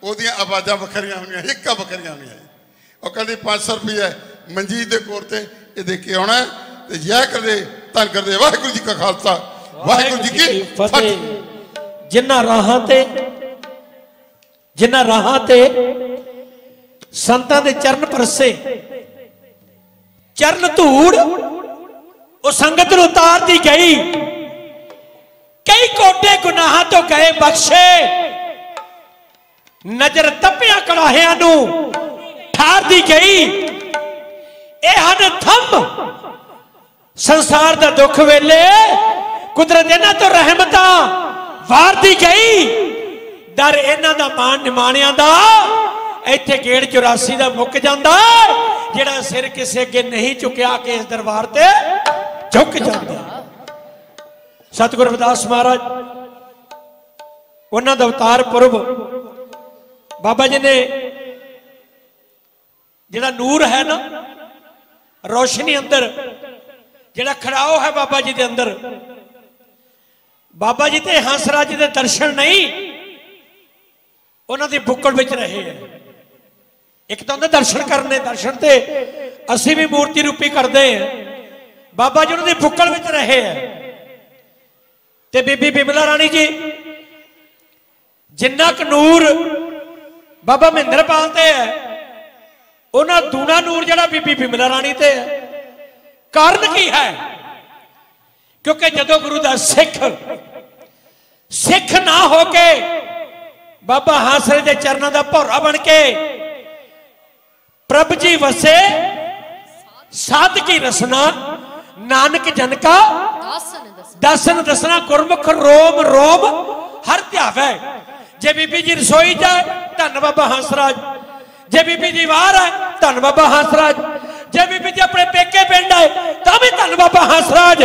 वह आवाज़ा बखरिया होनी, हिक्का बखरिया होनी। और कहती 500 रुपया मनजीत के कोर से ये दे के आना। जय करे धन कर दे। वाहेगुरू जी का खालसा, वाहेगुरू जी की फतेह। जिन्ना राह ते संतां दे चरण परसे, चरण धूड़ वो संगत नूं उतारती गई। कई कोटे गुनाह तो गए बख्शे, नजर तपिया कड़ाहियां नूं ठार दी गई। ए हन थंब संसार दा दुख वेले, कुदरत इन्हां तो रहमतां वारदी गई। डर इन्हां दा मान निमाणियां दा, इत्थे गेड़ 84 दा मुक जांदा। जिहड़ा सिर किसे अगे नहीं झुकिया के इस दरबार ते झुक जांदा। सतगुरु रविदास महाराज उन्होंने अवतार पुरब बाबा जी ने जिहड़ा नूर है ना, रोशनी अंदर जिहड़ा खड़ाओ है बाबा जी के अंदर। बाबा जी ते हंसराज जी के दर्शन नहीं, उन्होंने बुक्कड़ विच रहे हैं। एक तो उन्होंने दर्शन करने, दर्शन ते असीं भी मूर्ति रूपी करते हैं। बाबा जी उन्होंने बुक्कड़ विच रहे हैं। ते बीबी बिमला राणी जी जिन्ना क नूर बाबा महिंदर पाल ते है, उन्हां दूना नूर जिहड़ा बीबी बिमला राणी ते है। कारण की है? क्योंकि जदों गुरु दा सिख ना होके बाबा हासरे दे चरनां दा भौरा बण के प्रभ जी वसे साध की रसना, नानक जन का दसन दसना गुरमुख रोम रोम हर त्यावे। जे बीबी जी रसोई जाए धन बाबा हंसराज, जे बीबी जी बाहर है धन बाबा हंसराज, जे बीबी जी अपने पेके पिंड आए तां भी धन बाबा हंसराज,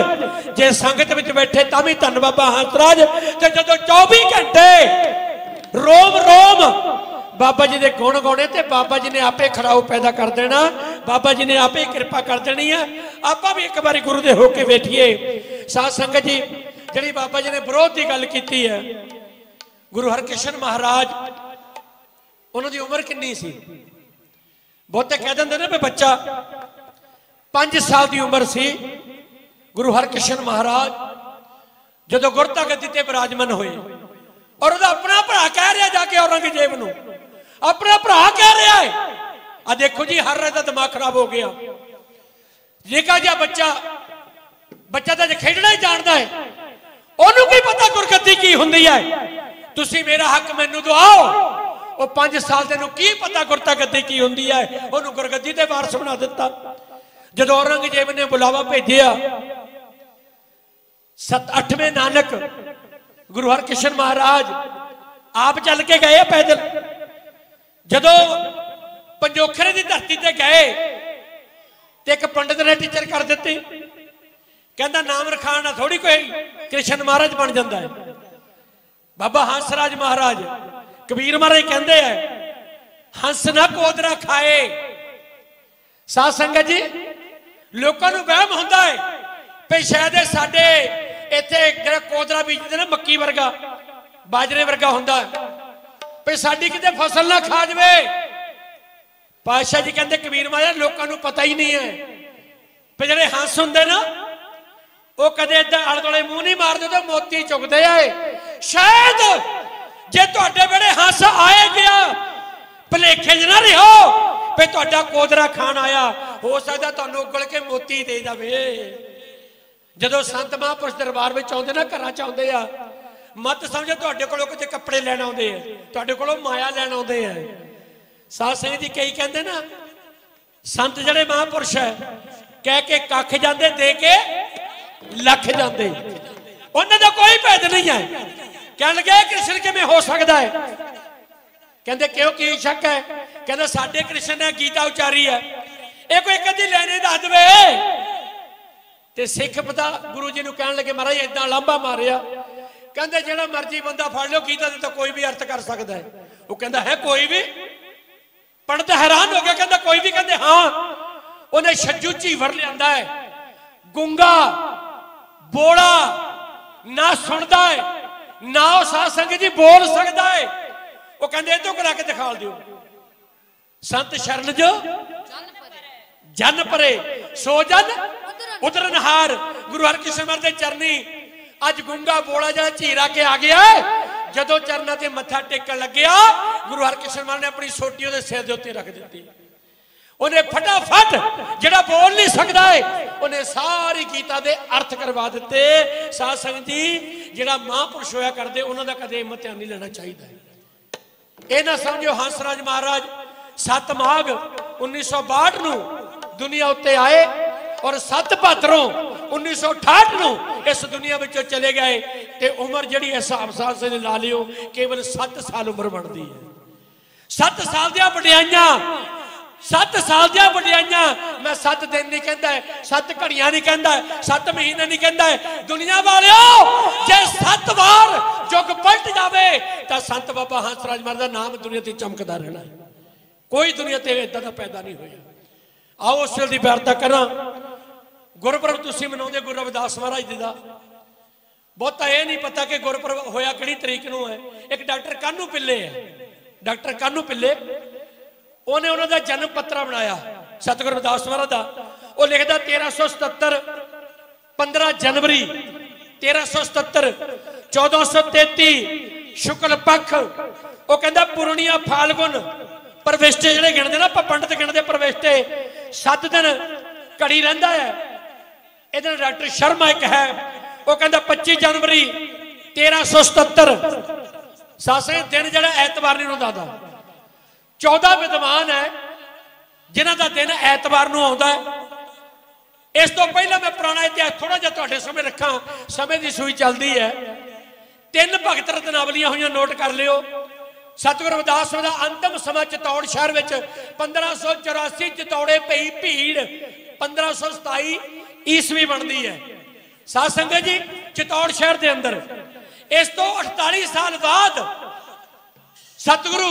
जे संगत विच बैठे तां भी धन बाबा हंसराज। ते जदों 24 घंटे रोम रोम बाबा जी दे गुण गाने ते बाबा जी ने आपे खड़ाओ पैदा कर देना। बाबा जी ने आपे कृपा कर देनी है। आपां भी एक बारी गुरु दे होके बैठिए। साध संगत जी जिहड़ी बाबा जी ने विरोध की गल कीती है, गुरु हरकिशन महाराज उन्हां दी उम्र कितनी सी? बहुते कह दिंदे ने बच्चा 5 साल की उम्र सी। गुरु हरकिशन महाराज जो गुरता गद्दी ते विराजमान होए और अपना भरा कह रहा जाके औरंगजेब नूं अपना भरा कह रहा है। आ देखो जी हर रहा दिमाग खराब हो गया। निका जिहा बच्चा तो जो खेडना ही जानता है, ओनू की पता गुरगद्दी की हुंदी है। तुसी मेरा हक मैनू दवाओ, वो 5 साल तेन की पता गुरता गद्दी की हुंदी है, ओनू गुरगद्दी ते वारस बना दिता। जदों औरंगजेब ने बुलावा भेजिया 8वें नानक गुरु हरकिशन महाराज आप चल के गए पैदल। जदों पंजोखरे की धरती ते गए तो एक पंडित ने टीचर कर दिती, कहता नाम रखाना थोड़ी कोई कृष्ण महाराज बन जाता है। बाबा हंसराज महाराज कबीर महाराज कहते हैं हंस ना कोदरा खाए। साध संगत जी लोगों को वहम होता है भी शायद साडे इत्थे जरा कोदरा बीजते ना मक्की वर्गा बाजरे वर्गा होंदा भी साडी किते फसल ना खा जाए। पातशाह जी कहते कबीर महाराज लोगों को पता ही नहीं है भी जिहड़े हंस होंदे ना वो कदे इधर आले दुआले मूँह नहीं मारते तो मोती चुकते है। शायद जे तुहाडे वेड़े हंस आए गया भलेखे च ना रहो भी तुहाडा कोदरा खान आया, हो सकता तुहानू उगल के मोती दे जावे। जदों संत महापुरुष दरबार में आउंदे ना घरां च आउंदे आ, मत समझो तुहाडे कोलों कुछ कपड़े लैण आउंदे आ, तुहाडे कोलों माया लैण आउंदे आ। साध संगत जी कई कहते ना संत जिहड़े महापुरुष है कह के कख जांदे दे के लख जाते, उन्होंने तो कोई भेद नहीं है। कह लगे कृष्ण किवें हो सकता है, कहते क्यों की शक है, कहते साडे कृष्ण ने गीता उचारी है, ये कोई कदी लैने दस दे। ते सिख पता गुरु जी नूं कहण लगे महाराज इदां लांभा मारिया, कहते जिहड़ा मर्जी बंदा फड़ लो गीता दे तो कोई भी अर्थ कर सकता है। वो कहता है कोई भी, पंडित हैरान हो गया, कहता कोई भी, कहते हाँ। उन्हें छज्जू झीवर लियांदा है, गुंगा बोला ना सुनता है ना साध संगत जी बोल सकता है। वो कहते इतों करा के दिखा दो संत शरण जो जन परे सो जन उतरनहार। गुरु हरकिशन महाराज दे चरनी अज गुंगा बोला जरा झीरा के आ गया। जदों चरना से मत्था टेकन लग्या गुरु हरकिशन महाराज ने अपनी सोटी उहदे सिर दे उत्ते रख दी। उन्हें फटाफट जिहड़ा बोल नहीं सकता है उन्हें सारी गीता दे अर्थ करवा दिते। साध संगत जी जिहड़ा महापुरुष होया करदे उन्हां दा कदे मत्था नहीं लेना चाहिए। इह ना समझो हंसराज महाराज 7 माघ 1962 नूं दुनिया उत्ते आए और 7 भादरों 1968 नूं इस दुनिया विचों चले गए। ते उम्र जिहड़ी हिसाब साध से ला लिओ केवल 7 साल उम्र बनदी है। 7 साल दीआं वड्याइयां 7 साल दिया वड्याइयां मैं 7 दिन नहीं कहता है, 7 घड़ियां नहीं कहता है, 7 महीने नहीं कहता है। दुनिया वालिओ जे 7 वार जुग पलट जावे तो संत बाबा हंसराज महाराज का नाम दुनिया से चमकदा रहना है। कोई दुनिया से इदां दा पैदा नहीं होया। आओ उस दी वारता करा। गुरपुरब तुसीं मनाउंदे गुरु रविदास महाराज जी दा, बहुता यह नहीं पता कि गुरपुरब होया किहड़ी तरीक नूं है। एक डॉक्टर कानू पिल्ले है, डॉक्टर कानू पिल्ले उन्हें उन्होंने जन्म पत्रा बनाया सतगुरु रविदास महाराज का। वो लिखता 1377 15 जनवरी 1377 1433 शुक्ल पक्ष। वो कहता पूर्णिया फाल्गुन प्रविष्टे जिहड़े गिणदे ना पंडित गिणदे प्रविष्टे 7 दिन घड़ी रहिंदा है। इधर डॉक्टर शर्मा एक है वो कहता 25 जनवरी 1377 सासे दिन जिहड़ा ऐतवार नहीं हुंदा। 14 विद्वान है जिन्हां दा दिन ऐतवार नूं आउंदा है। इस तो पहला मैं पुराना इतिहास थोड़ा जिहा तुहाडे सामणे रखां, समय दी सूई चलदी है। 3 भगत रत्नावलियां होईयां नोट कर लिओ। सतगुरु रविदास जी दा अंतिम समां चित्तौड़ शहर विच 1584 चित्तौड़े पई भीड़ 1527 ईस्वी बनदी है। साध संगत जी चित्तौड़ शहर दे अंदर इस तो 48 साल बाद सतगुरु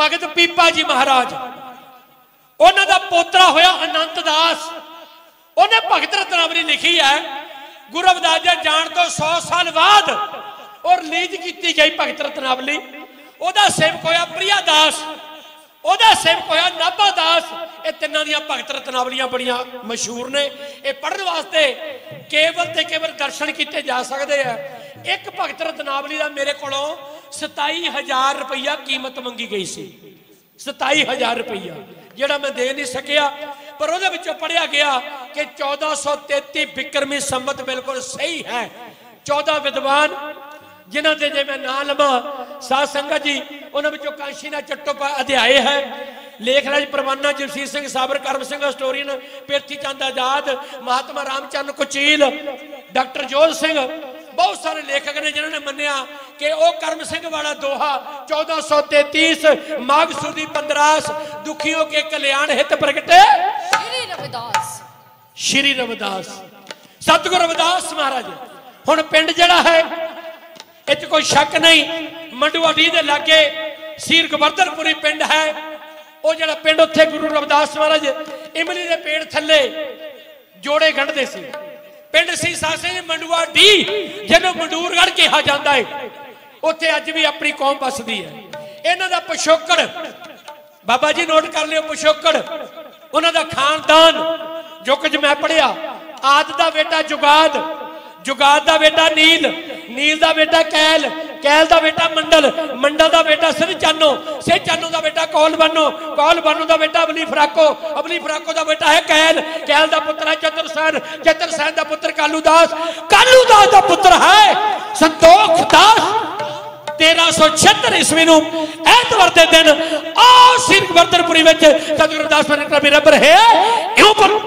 भगत पीपा जी महाराज उन्हां दा पोतरा होया अनंत दास उन्हें भगत रत्नावली लिखी है। गुरु रविदास जी जान तो 100 साल बाद और रिलीज की गई भगत रत्नावली। सेवक होया प्रिया दास सेवक होया नाभा दास। यह तिना दियां भगत रत्नावलियां बड़िया मशहूर ने। यह पढ़ने वास्ते केवल दर्शन किए जा सकते हैं। एक भगत रत्नावली का मेरे को 27,000 रुपया कीमत मंगी गई सी। 27,000 रुपया जिहड़ा मैं दे नहीं सकिया, पर उहदे विचों पढ़िया गया कि 1433 बिक्रमी संवत बिल्कुल सही है। 14 विद्वान जिन्हों के जे मैं ना लवा साध संगत जी, उन्होंने काशीनाथ चट्टोपा अध्याय है, लेखराज परवाना, जगसीर सिंह साबर, करम सिंह हिस्टोरियन, पृथ्वी चंद आजाद, महात्मा रामचंद कुचील, डॉक्टर जोध सिंह, बहुत सारे लेखक ने जिन्होंने मनिया कि वह करम सिंह वाला दोहा 1433 माघ सुदी 15 दुखियों के कल्याण हित प्रगटे श्री रविदास सतगुरु रविदास महाराज। हुण पिंड जिहड़ा है इत्थे कोई शक नहीं, मंडुआडी दे लागे सीर गवर्धनपुरी पिंड है। वो जिहड़ा पिंड उत्थे गुरु रविदास महाराज इमली दे पेड़ थले जोड़े गंढदे सी। पिंड सी सासे मंडुआडी जिहनूं मंडूरगढ़ कहा जाता है। उत्थे अज भी अपनी कौम बसदी है। इन्हां दा पछोकड़ बाबा जी नोट कर लियो, पछोकड़ उन्हां दा खानदान जो कुछ मैं पढ़िया, आद दा बेटा जुगाद, जुगाद दा बेटा नील, नील दा बेटा कैल, कैल दा बेटा मंडल, मंडल दा बेटा सिरचानो, सिरचानो दा बेटा कौलबानो, कौलबानो दा बेटा अबली फराको, अबली फराको दा बेटा है कैल, कैल दा पुत्र है चतुरसेन, चतुरसेन दा पुत्र कालूदास, कालूदास दा पुत्र है संतोख दास। 1376 ईस्वी नूं ऐतवार दे दिन आ श्री गवर्धनपुरी विच सतगुरु रविदास महाराज मेरा पर है इउं पर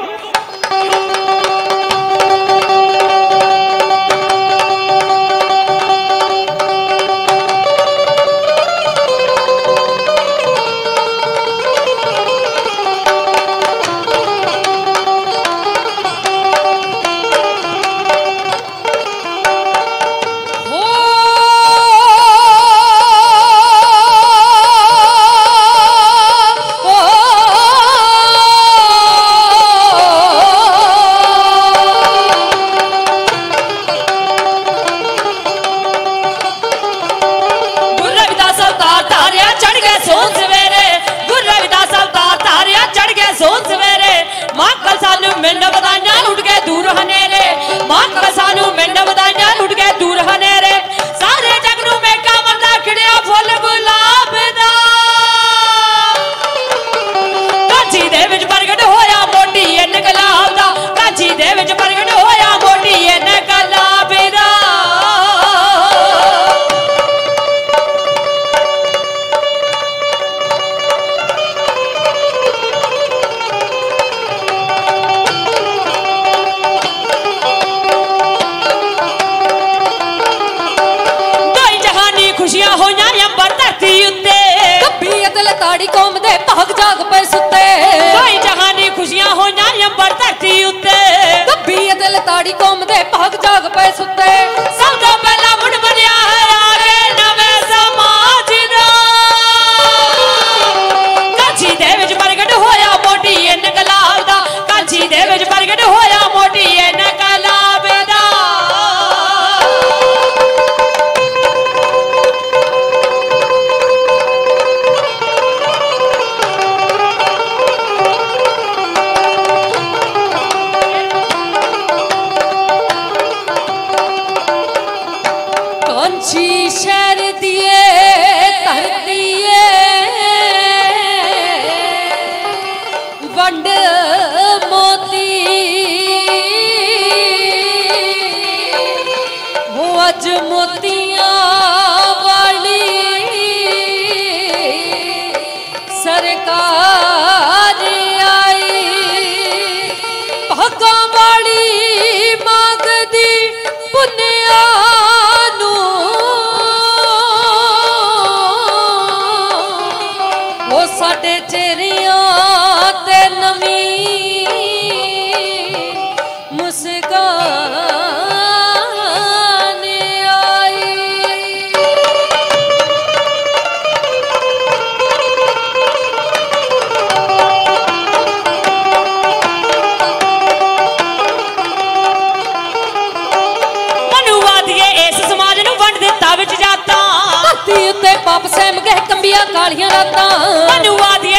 कालियां रातां मनुवादी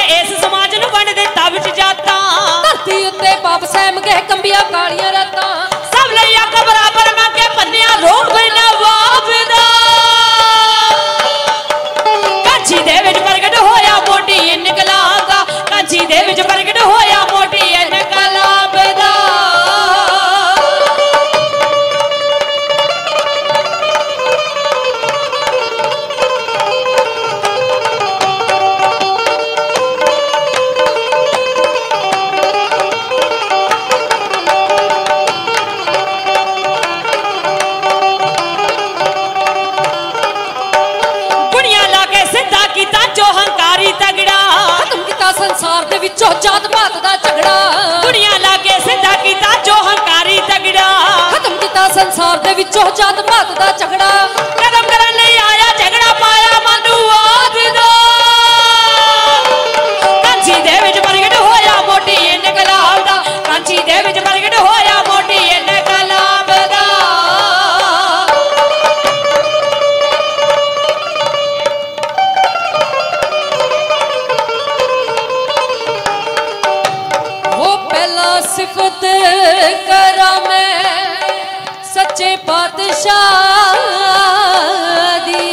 है कंबिया कालिया रता सब लैया का बराबर मां के पन्निया रोड बिना वापदा कांची दे विच प्रगट होया मोटी निकला का कांची दे विच प्रगट होया मोटी निकला बदा संसार दे विचों जात पात दा झगड़ा दुनिया लागे सिद्धा कीता जो हंकारी तगड़ा खत्म कीता संसार दे विचों जात पात दा झगड़ा खत्म करन लई आया झगड़ा पाया मानू आद दा कांची दे विच प्रगट होया मोटी निकला दा कांची दे विच प्रगट होया मोटी निकला दा सिफत करा मैं सच्चे पातशाह दी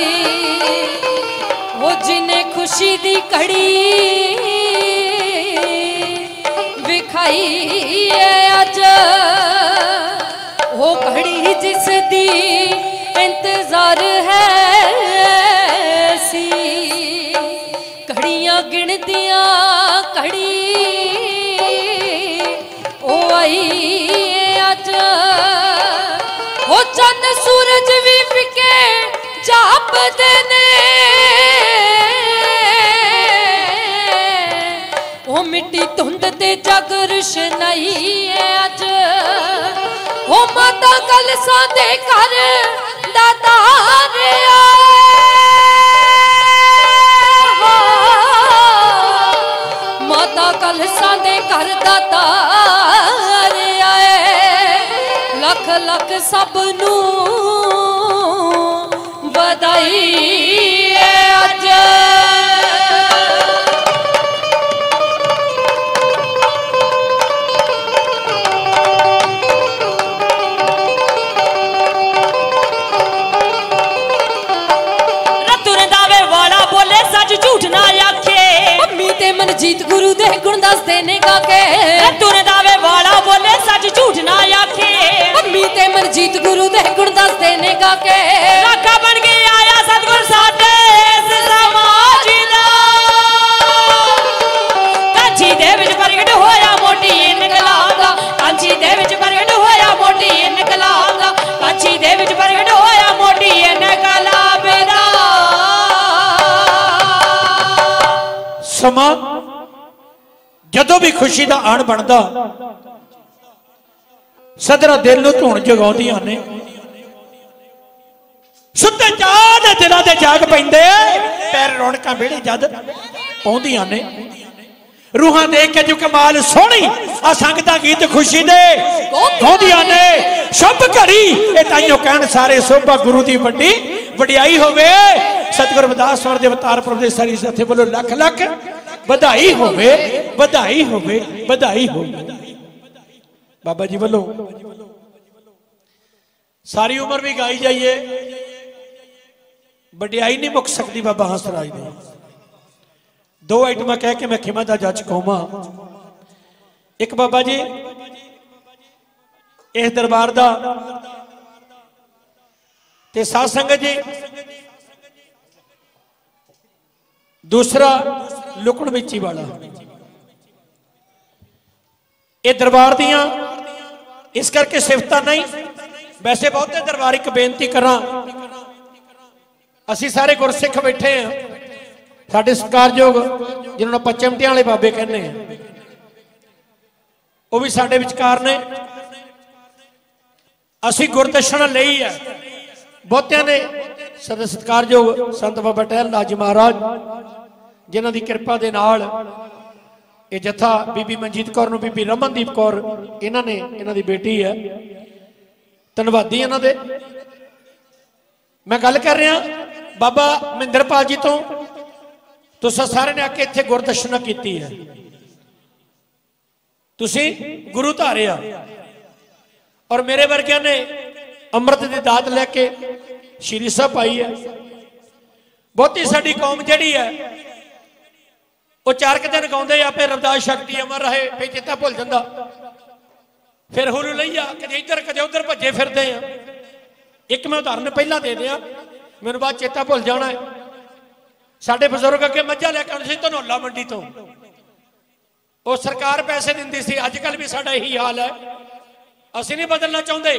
वो जिन्हें खुशी दी घड़ी विखाई है अज वो घड़ी जिस दी इंतजार है सी घड़ियां गिनदियां घड़ी चंद सूरज भी फिके जापदे ने ओ मिट्टी धुंध ते जग रोशनाई है अज ओ माता कलसा दे घर दा तार माता कलसा दे घर दा तार लख लख सबनू बधाई अज रतुर दावे वाला बोले सच झूठ ना आखे मम्मी ते मनजीत गुरु दे गुण दस देने का के रतुर दावे वाला बोले सच झूठ ना आखे ते मनजीत गुरु दे गुण दस देने का के राखा बन के आया सतगुर साडे इस समाज दा कांची दे विच प्रगट होया मोटी निकला दा कांची दे विच प्रगट होया मोटी निकला दा कांची दे विच प्रगट होया मोटी निकला बेरा समा जदों भी खुशी दा आण बनदा सदरा दिल धूण जगाउंदियां ने सुते चाह दे दिलां दे जाग पैंदे पैर रौनकां वेड़ी जद पौंदियां ने रूहां देख के जो कमाल सोहणी आ संगतां गीत खुशी दे गाउंदियां ने शुभ घड़ी ए ताईयों कहण सारे सोभा गुरु दी वड्डी वडियाई होवे सतगुर अरदास सवर दे अवतार प्रभु दे सारी साथे बोलो लख लख वधाई होवे वधाई होवे वधाई होवे बाबा जी वालों सारी उम्र भी गाई जाइए वड्याई नहीं मुक सकती बाबा हंसराज ने दो आइटम कह के मैं खिमा दा जा चुकावा एक बाबा जी इस दरबार दा ते साध संगत जी दूसरा लुकण मिची वाला ये दरबार दियां इस करके सिफता नहीं वैसे बहुते दरबार एक बेनती करा असी सारे गुरसिख बैठे हैं साडे सत्कारयोग जिन्होंने आपां चिमटियां वाले बाबे कहने हैं वो भी साडे विचकार ने असी गुरदक्षिणा लई है बहुतियां ने साडे सत्कारयोग संत बाबा टहल लाल जी महाराज जिन्हां दी किरपा दे नाल ये जत्था बीबी मनजीत कौर नूं बीबी रमनदीप कौर इन्हां ने इन्हां दी बेटी है धन्नवादी इन्हां दे मैं गल कर रहा बाबा महिंद्रपाल जी तो तुसीं सारे ने आके इत्थे गुरदक्षिणा कीती है तुसी गुरु धारे आ और मेरे वर्गिया ने अमृत की दात लैके श्री साहब पाई है। बहुती साडी कौम जिहड़ी है वो चार क दिन गाउंदे आपे रवदास शक्ति अमर रहे फिर चेता भुल जाता फिर हुलू लईया कदे इधर कदे उधर भजे फिरदे आ। एक मैं उदाहरण पहला दे दिया मैनूं बाद चेता भुल जाना है। साडे बजुर्ग अगे मझा लैके आउंदे सी धनौला मंडी तो वो सरकार पैसे दिंदी सी। अजकल भी साडा यही हाल है। असीं नहीं बदलना चाहुंदे।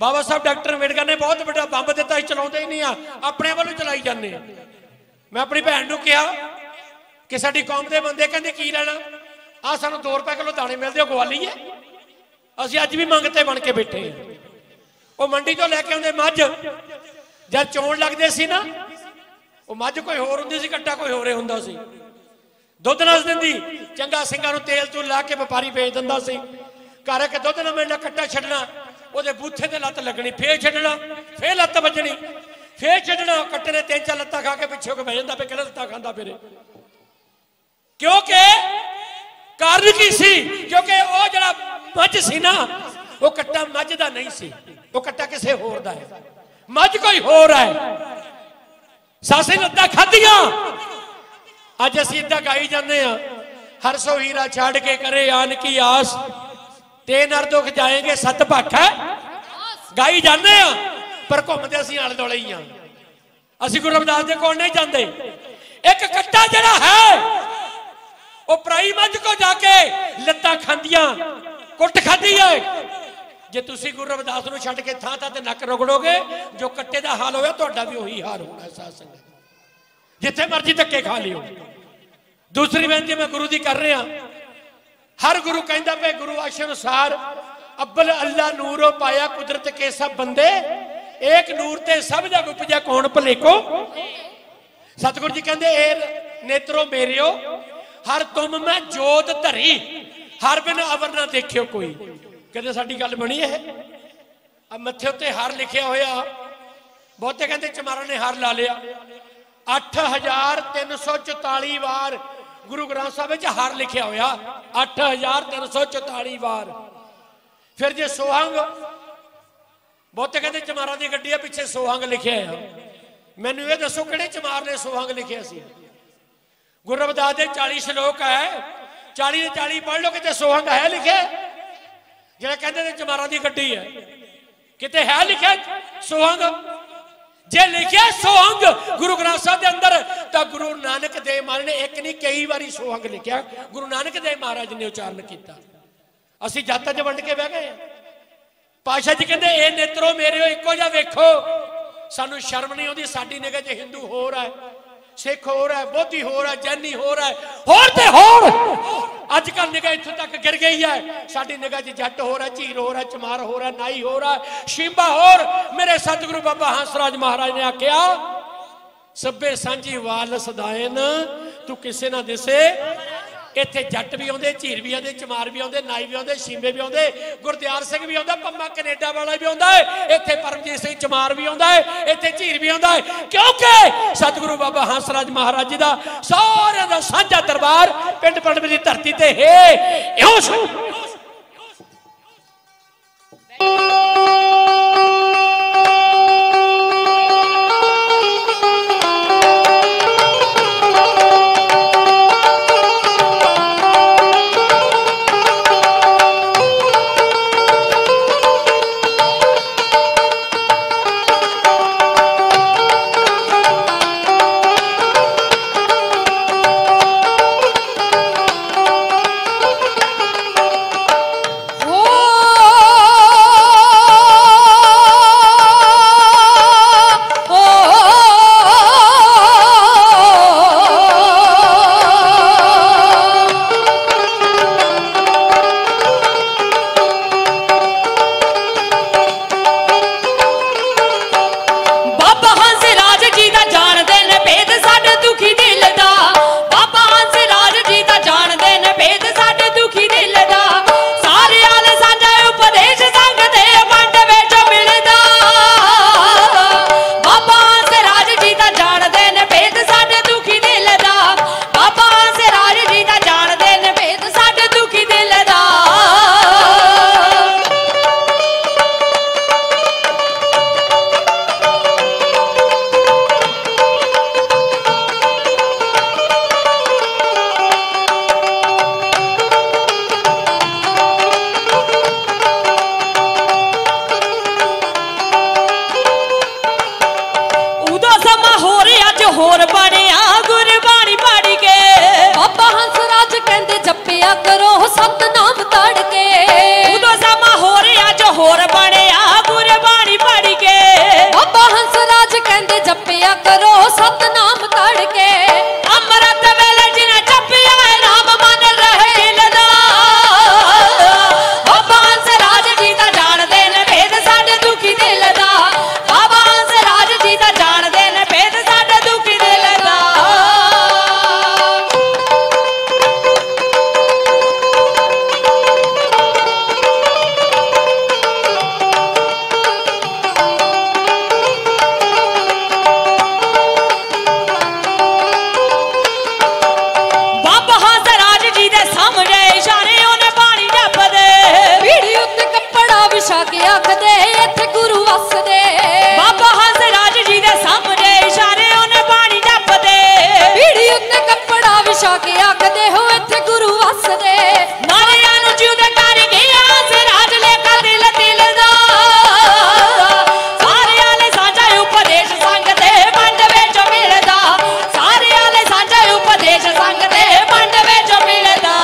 बाबा साहब डॉक्टर अंबेडकर ने बहुत बड़ा बंब दिता चलाउंदे ही नहीं आ अपने वालों चलाई जाने। मैं अपनी भैन नूं कहा कि साडी कौम दे बंदे कहंदे की लैणा आ सानूं 2 रुपए किलो दाणे मिलदे गवाली है असीं अज भी मंगते बन के बैठे हैं। वो मंडी तो लैके आउंदे मझ जब चोण लगदे सी ना वो मझ कोई होर हुंदी सी कट्टा कोई होरे हुंदा सी दुध नाल दिंदी चंगा सिंगां नूं तेल तूल ला के व्यापारी बेच दिंदा सी। घर के दुध ना मिलना कट्टा छड़ना वो बूथे से लत्त लगनी फिर छड़ना फिर लत्त बजनी फिर छड़ना कट्टे ने 3-4 लत्त खा के पिछे बह जाता फिर किहड़ा लत्त खाता फिर क्योंकि कारण की सी क्योंकि वह जिहड़ा मझ सी ना वो कट्टा मझ का नहीं सी वो कट्टा किसी होर दा है मझ कोई होर है। सासे लत्तां खाधियां अज असीं इदां गाई जांदे आ हर सौ हीरा छाड़ के करे आन की आस ते नर दुख जाएंगे सत पख गाई जाने पर घूमते असीं आले दुआले ही हां। असीं गुरु रविदास दे कोल नहीं जांदे। एक कट्टा जिहड़ा है वो प्राई मझ को जाके लत्तां खांदियां कुट खादी है। जे तुसीं गुरु रविदास नूं छड्ड के थां थां ते नक रगड़ोगे जो कट्टे दा हाल होया तुहाडा भी उही हाल होना है। साथ संगत जिथे मर्जी धक्के खा लिओ। दूसरी बेनती मैं गुरु दी कर रहा हर गुरु कहता पे गुरु आश अनुसार अब्बल अल्लाह नूरो पाया कुदरत के सब बंदे एक नूर ते सब जग उपजा कौन भले को। सतगुरु जी कहते नेत्रो मेरियो हर तुम मैं जोत धरी हर बिन अवर ना देखियो कोई। कहते साडी गल बनी है मत्थे उत्ते हर लिखिया होया बहुते कहते चमारा ने हर ला लिया 8344 वार गुरु ग्रंथ साहब विच हर लिखिया होया 8344 वार। फिर जो सोहंग बहुते कहते चमारा दी गड्डी पिछे सोहंग लिखिया है मैनूं ये दसो किहड़े चमार ने सोहंग लिखिया सी। गुरु रविदास दे 40 श्लोक है 40 पढ़ लो किते सोहंग है लिखे जिहड़ा कहंदे ने चमारा दी गड्डी है किते है लिखे सोहंग। जे लिखिया सोहंग गुरु ग्रंथ साहब के अंदर तो गुरु नानक देव महाराज ने एक नहीं कई बारी सोहंग लिखिया गुरु नानक देव महाराज ने उच्चारण किया। असीं जातां च वंड के बह गए। पातशाह जी कहंदे ए नेत्रो मेरिओ इक्को जिहा वेखो। सानूं शर्म नहीं आउंदी। साडी निगाह च हिंदू होर है सिख होर है बोधी होर है जैनी होर है होर ते होर। अजकल निगाह इत्थों तक गिर गई है। साडी निगाह च जट होर है झीर होर है चमार होर है नाई होर है शिंबा होर। मेरे सतगुरु बाबा हंसराज महाराज ने आख्या सभे सांझी वाल सदायन तू किसे ना दिसे। इत्थे जट भी आउंदे झीर भी आउंदे चमार भी आउंदे नाई भी आउंदे शिंबे भी आउंदे गुरदयाल सिंह भी आउंदा पंमा कनेडा वाला भी आउंदा है इत्थे परमजीत सिंह चमार भी आउंदा है इत्थे झीर भी आउंदा है क्योंकि सतगुरु बाबा हंसराज महाराज जी दा सारे दा सांझा दरबार पिंड पंडवी दी धरती ते है। इहो के आखदे इत्थे गुरु वसदे बाबा हंसराज जी दे सामने इशारे उन्हें पानी टपदे पीढ़ी उत्ते कपड़ा विछा के आखदे हो इत्थे गुरु वसदे नारियां नूं जिउंदा कर गया हंसराज लेकर दिल दिल दा सारियां ले सांझा उपदेश संग दे पंड विच मिलदा सारियां ले सांझा उपदेश संग दे पंड विच मिलदा।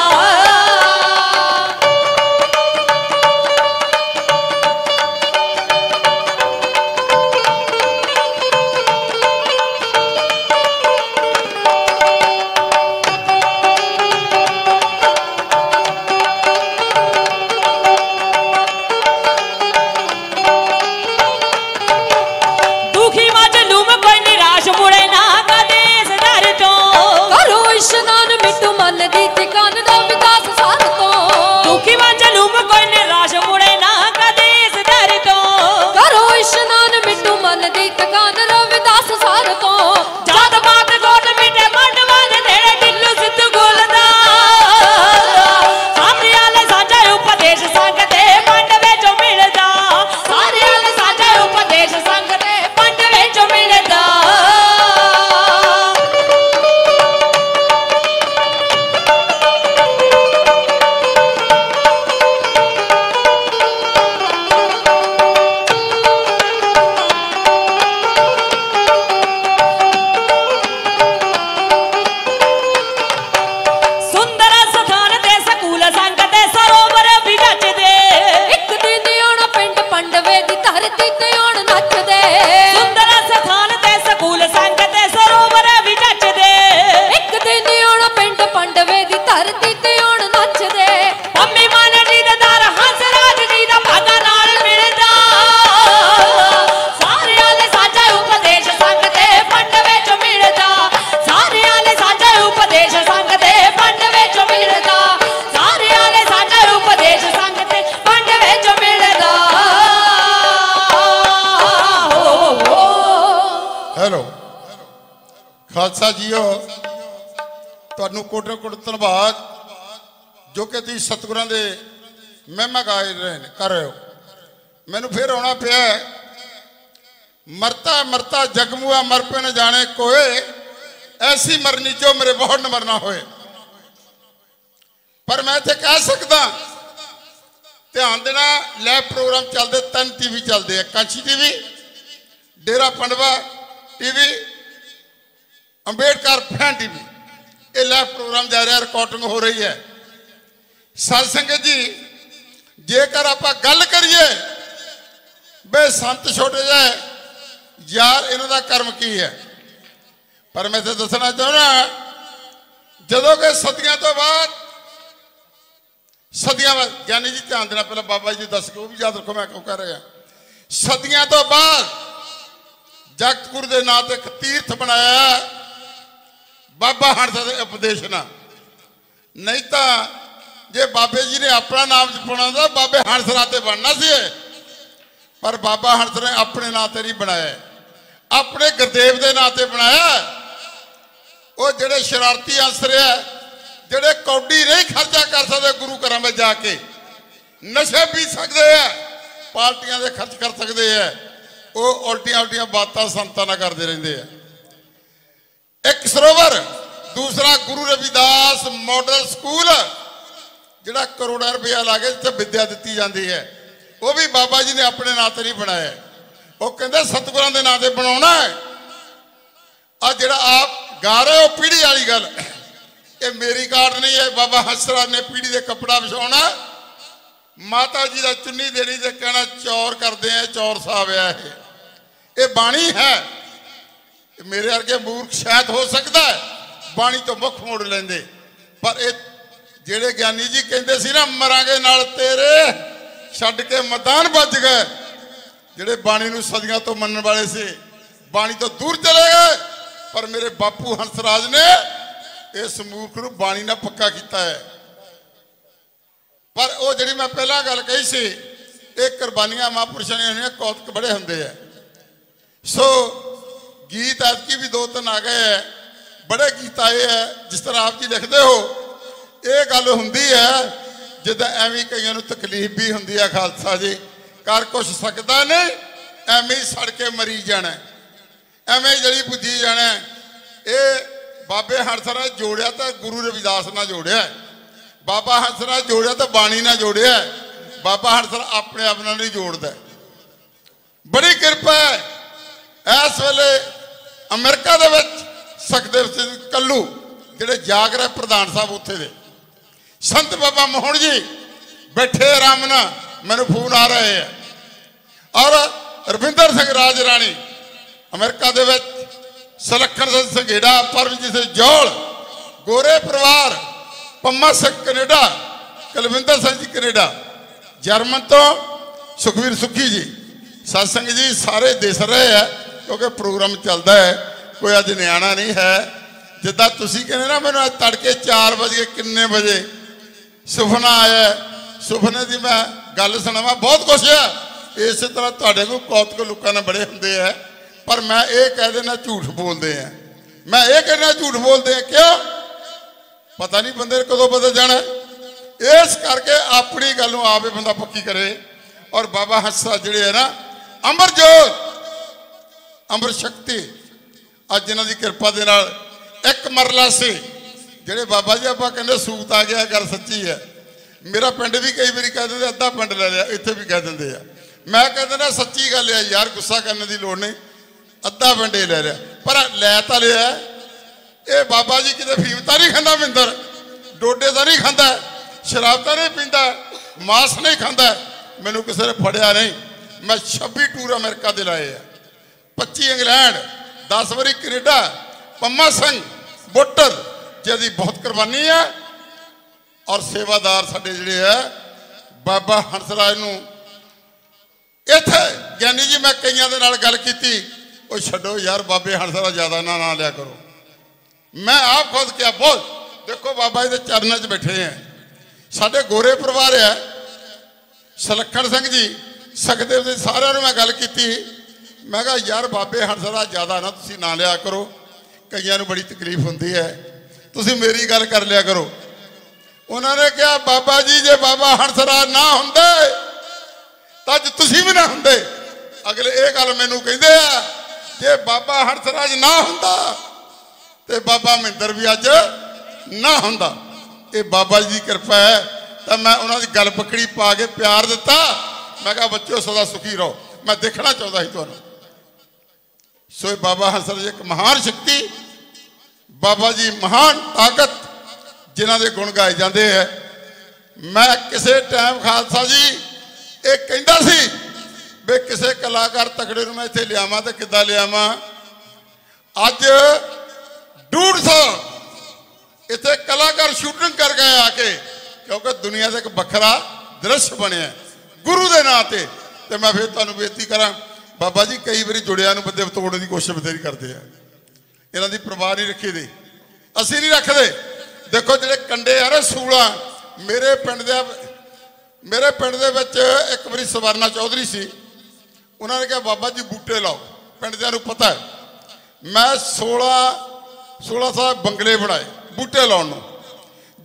खालसा जीओ तुहानू कोटि कोटि धन्नवाद जो कि तुसीं सतगुरां दे महिमा गाए कर रहे हो। मैनू फिर आना पिया मरता मरता जगमुआ मरपे न जाने कोए ऐसी मरनी जो मेरे बहुत न मरना होए। पर मैं इत्थे कह सकदा ध्यान देना लाइव प्रोग्राम चलते 3 टीवी चलते Kanchhi TV Dera Pandwa TV Ambedkar fan TV ये लाइव प्रोग्राम जा रहा रिकॉर्डिंग हो रही है। साध संगत जी जेकर आप गल करिए बे संत छोटे जाए यार इन्हों का कर्म की है। पर मैं तो दसना चाहना जदों के सदियां तो बाद सदियां ज्ञानी जी ध्यान देना पहले बाबा जी दस के वो भी याद रखो मैं क्यों कह रहा सदियां तो बाद जगतगुरु के नाम से एक तीर्थ बनाया बाबा हंस दे उपदेश ना नहीं तो जे बाबे जी ने अपना नाम जपाना था बाबे हंसराज ते बनना सी पर बाबा हंस ने अपने नाम से नहीं बनाया अपने गुरदेव के नाम से बनाया। वो जेडे शरारती अंसर है जेडे कौडी नहीं खर्चा कर सकते गुरु घर में जाके नशे पी सकते हैं पार्टियां से खर्च कर सकते हैं वो उल्टिया उल्टिया बातें संतां नाल करते रहते हैं। एक सरोवर दूसरा गुरु रविदास मॉडल स्कूल जिहड़ा करोड़ों रुपया ला के जिथे विद्या दी जाती है वह भी बाबा जी ने अपने नाम से नहीं बनाया वो कहते सतगुरां के नाम से बनाना है। आ जिहड़ा आप गा रहे हो पीढ़ी वाली गल ये मेरी कार नहीं है बाबा हंसराज ने पीढ़ी के कपड़ा विछाउणा माता जी का चुन्नी देनी से कहना चौर करते हैं चौर साहब है ये बाणी है। मेरे वर्गे मूर्ख शायद हो सकता है बाणी तो मुख मोड़ लेंदे पर जेड़े ज्ञानी जी कहते सी ना मरांगे नाल तेरे छड्ड के मैदान बच गए जेड़े बाणी नूं सदियां तो मनण वाले से बाणी तो दूर चले गए। पर मेरे बापू हंसराज ने इस मूर्ख नूं बाणी नाल पक्का कीता है। पर वो जी मैं पहला गल कही सी ये कुरबानियां महापुरुषों ने कौतक बड़े होंदे है। सो गीत ऐतकी भी 2-3 आ गए है बड़े गीत आए है जिस तरह आप जी लिखते हो ये गल होंदी है जिदा एवं कईयों नूं तकलीफ भी होंदी है। खालसा जी कर कुछ सकता नहीं, एवं ही सड़ के मरी जाना, एवं ही जड़ी बुझी जाना। ये बाबे हंसराज ने जोड़िया तो गुरु रविदास ने जोड़िया, बाबा हंसराज ने जोड़िया तो बाणी ने जोड़िया। बाबा हंसराज अपने आप नाल नहीं जोड़ता। बड़ी कृपा है। इस वेले अमेरिका दे विच सखदेव सिंह कल्लू जिहड़े जागरे प्रधान साहब उत्थे दे संत बाबा मोहन जी बैठे आराम नाल, मैनूं फोन आ रहे हैं। और रविंदर सिंह राज राणी अमेरिका दे विच, सलखन सिंह संघेड़ा, परमजीत सिंह जौल, गोरे परिवार, Pamma Singh Canada, Kalvinder Singh ji Canada, German तो सुखवीर सुखी जी। सत्संग जी सारे दिस रहे है क्योंकि प्रोग्राम चलता है, कोई अज न्याणा नहीं है। जिदा तुसी कहने ना, मैंने अज तड़के 4 बजे किन्ने बजे सुफना आया, सुफने की मैं गल सुनावा, बहुत कुछ है। इस तरह तुहाडे कोल कौतक लोकां नाल बड़े हुंदे है, पर मैं ये कह देना झूठ बोलते हैं। मैं ये कहना झूठ बोलते हैं, क्यों पता नहीं बंदे कदों बदल जाना। इस करके अपनी गल आप बंदा पक्की करे। और बाबा हंसराज जिहड़े है ना, अमर जोत अमर शक्ति, अज इन्हां दी किरपा दे नाल एक मरला सी जिहड़े बाबा जी आपां कहंदे सूत आ गया। गल सच्ची है। मेरा पिंड भी कई बारी कह दिंदे अद्धा पिंड ले लिया, इत्थे भी कह दिंदे आ। मैं कह दिंदा सच्ची गल है यार, गुस्सा करने की लोड़ नहीं, अद्धा पिंड ही ले लिया। पर लै तां लिया। ये बाबा जी कितें फीम तां नहीं खांदा, मिंदर डोडे तां नहीं खांदा, शराब तो नहीं पीता, मांस नहीं खाता। मैनू किसी ने फड़िया नहीं। मैं 26 टूर अमेरिका के लाए है, 25 इंग्लैंड, 10 वारी कनेडा। पम्मा सिंह बोटर जी बहुत कुर्बानी है। और सेवादार साडे जिहड़े है बाबा हंसराज नू इत्थे ज्ञानी जी मैं कईयां दे नाल गल कीती, ओ छड्डो यार बाबे हंसराज ज़्यादा ना लिया करो। मैं आप खुद क्या बोल, देखो बाबा जी के चरणों 'च बैठे हैं। साढ़े गोरे परिवार है, सलखन सिंह जी, सखदेव जी, सारे मैं गल की। मैं कहा यार बाबे हंसराज ज़्यादा ना तुसी ना लिया करो, कईयां नू बड़ी तकलीफ होंदी है, तुसी मेरी गल कर लिया करो। उन्होंने कहा बाबा जी जे बाबा हंसराज ना हुंदे तां अज तुसी भी ना हुंदे। अगले ये गल मैनू कहंदे आ, जे बाबा हंसराज ना हुंदा ते बाबा महिंदर भी अज ना हुंदा। ये बाबा जी की कृपा है। तो मैं उन्होंने गल पकड़ी पा के प्यार दिता। मैं कहा बच्चों सदा सुखी रहो, मैं देखना चाहता ही तुहानू। सो बाबा हंसराज एक महान शक्ति, बाबा जी महान ताकत, जिन्हों के गुण गाए जाते हैं। मैं किसी टाइम खालसा जी ये कहता सी भी किसी कलाकार तकड़े मैं इत्थे लियावां तो किद्दां लियावां। अज 150 इतने कलाकार शूटिंग कर गए आके, क्योंकि दुनिया का एक बखरा दृश्य बनया गुरु के नाँ से। तो मैं फिर तुहानू बेनती करा, बाबा जी कई बार जुड़िया बंदे तोड़ने की कोशिश बथेरी करते हैं। इन्हों की परवाह नहीं रखी दी, असी नहीं रखते। देखो जोड़े कंडे है ना सूला, मेरे पिंड एक बारी सवरना चौधरी सी, उन्होंने कहा बाबा जी बूटे लाओ, पिंडिया पता है। मैं 16 साल बंगले बनाए बूटे लाने।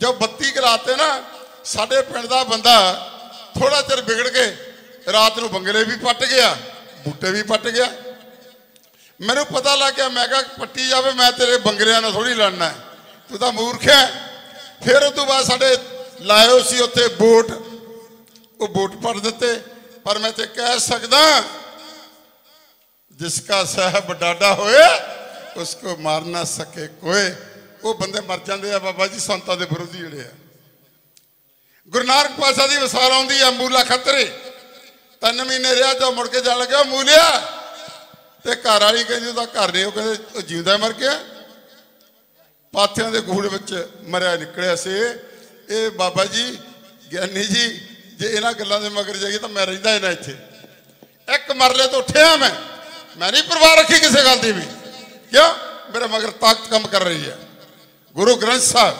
जब 32 कराते ना, साढ़े पिंड का बंदा थोड़ा चिर बिगड़ के रात को बंगले भी पट गया, बूटे भी पट गया। मैनू पता लग गया। मैं कहा पट्टी जावे, मैं तेरे बंगलिया नाल थोड़ी लड़ना है, तू तो मूर्ख है। फिर उस तो बाद साढ़े लाए सी उत्थे वोट, वो वोट पट दिते। पर मैं ते कह सकदा, जिसका साहब डाडा होए उसको मार ना सके कोई। वो बंदे मर जाते हैं बाबा जी संतां दे विरोधी जिहड़े है। गुरु नानक पातशाह की विसार आउंदी है, मूला खतरे 3 महीने रहा। जो मुड़ के जान लगे मूलिया ते घर वाली कहती उहदा घर नहीं, कहते जींदा मर गया, पाथियां दे गूड़ विच मरिया निकलिया सी। ये बाबा जी ज्ञानी जी जे इन्हां गल्लां दे मगर जाइए तो मैं रहिंदा इन्हां इत्थे। एक मरले तो उठिया मैं नहीं परवाह रखी किसी गल दी भी, क्यों मेरे मगर ताकत काम कर रही है। गुरु ग्रंथ साहब,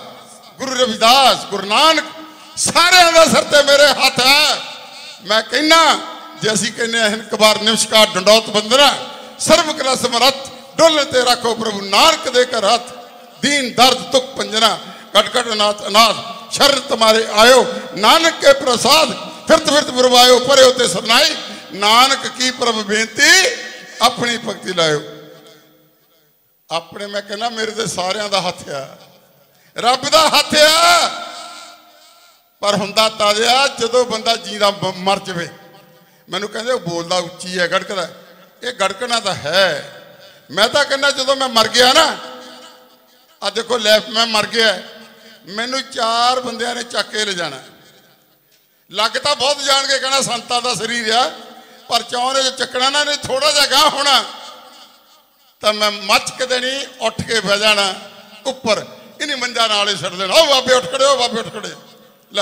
गुरु रविदास, गुरु नानक, सारे दा सर ते मेरे हाथ है। मैं कहना जे असी कहने हिंकबार निमशकार डंडौत बंदना सर्व कला समरथ डोले ते रखो प्रभु नानक दे कर हथ दीन दर्द दुख पंजना कटकट अनाथ अनाथ शरण तुम्हारे आयो नानक के प्रसाद फिरत फिरत बुरवायो परे होते सरनाई नानक की प्रभ बेनती अपनी भगती लायो। अपने मैं कहना मेरे तो सारिया का हथ आ, रब का हथ आ, पर हुंदा ताजा जदों बंदा जीदा मर जाए। मैनू कहंदे बोलदा उच्ची है, गड़कदा, ये गड़कना तो है। मैं तो कहना जदों मैं मर गया ना, आ देखो लैफ मैं मर गया, मैनू चार बंदियां ने चक के ले जाना। लगता बहुत जान के कहना संतां दा शरीर आ, पर चौने जो चकना ना ने थोड़ा जिहा गां होना तो मैं मच के देनी, उठ के बह जाना उपर, इन्हीं मंजा नाल ही छड्ड देना, ओ बाबे उठ खड़े, ओ बाबे उठ खड़े। ला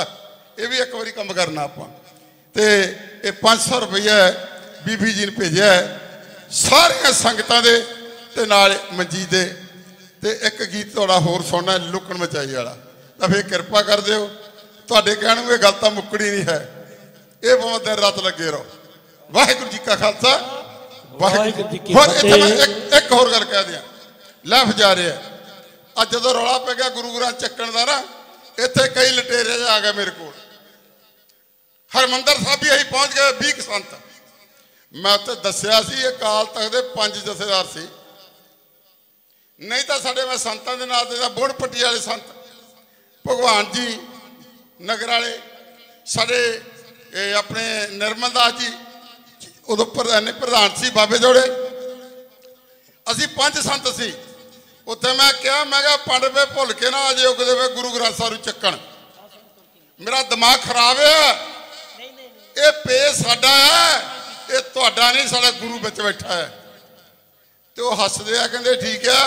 ये भी एक बारी कम करना आपां ते 500 रुपया बीबी जी ने भेजे सारिया संगतां दे ते नाल मंजी दे। तो एक गीत थोड़ा होर सुनना, लुकण मचाई वाला, तो फिर कृपा कर दो। तुहाडे कहण में गल तां मुकड़ी नहीं है, ये बहुत देर रात लगे रहो। वाहिगुरू जी का खालसा, वाहिगुरू जी की फतेह। एक होर गल कह दियां, लैफ जा रहा है। अज जदों रौला पै गया गुरु ग्रंथ चक्कण दा ना, इत्थे कई लटेरे आ गए मेरे को। हरमंदर साहब भी असीं पहुँच गए 20 संत। मैं उत्थे दस्सिया सी अकाल तख्त दे 5 जथेदार सी, नहीं तो साढ़े मैं संतां दे नाल ते बोड़ पट्टी वाले संत भगवान जी नगर वाले, साढ़े अपने निर्मल दास जी उदों प्रधान सी बाबे जोड़े, असी 5 संत सी उत्थे। मैं क्या, मैं क्या पांडवे भुल के ना आ जाओ किसी वे गुरु ग्रंथ साहिब चक्कण। मेरा दिमाग खराब है, ये पे साडा है, ये तुहाडा नहीं, साडा गुरु विच बैठा है। तो हसदे आ कहंदे ठीक है,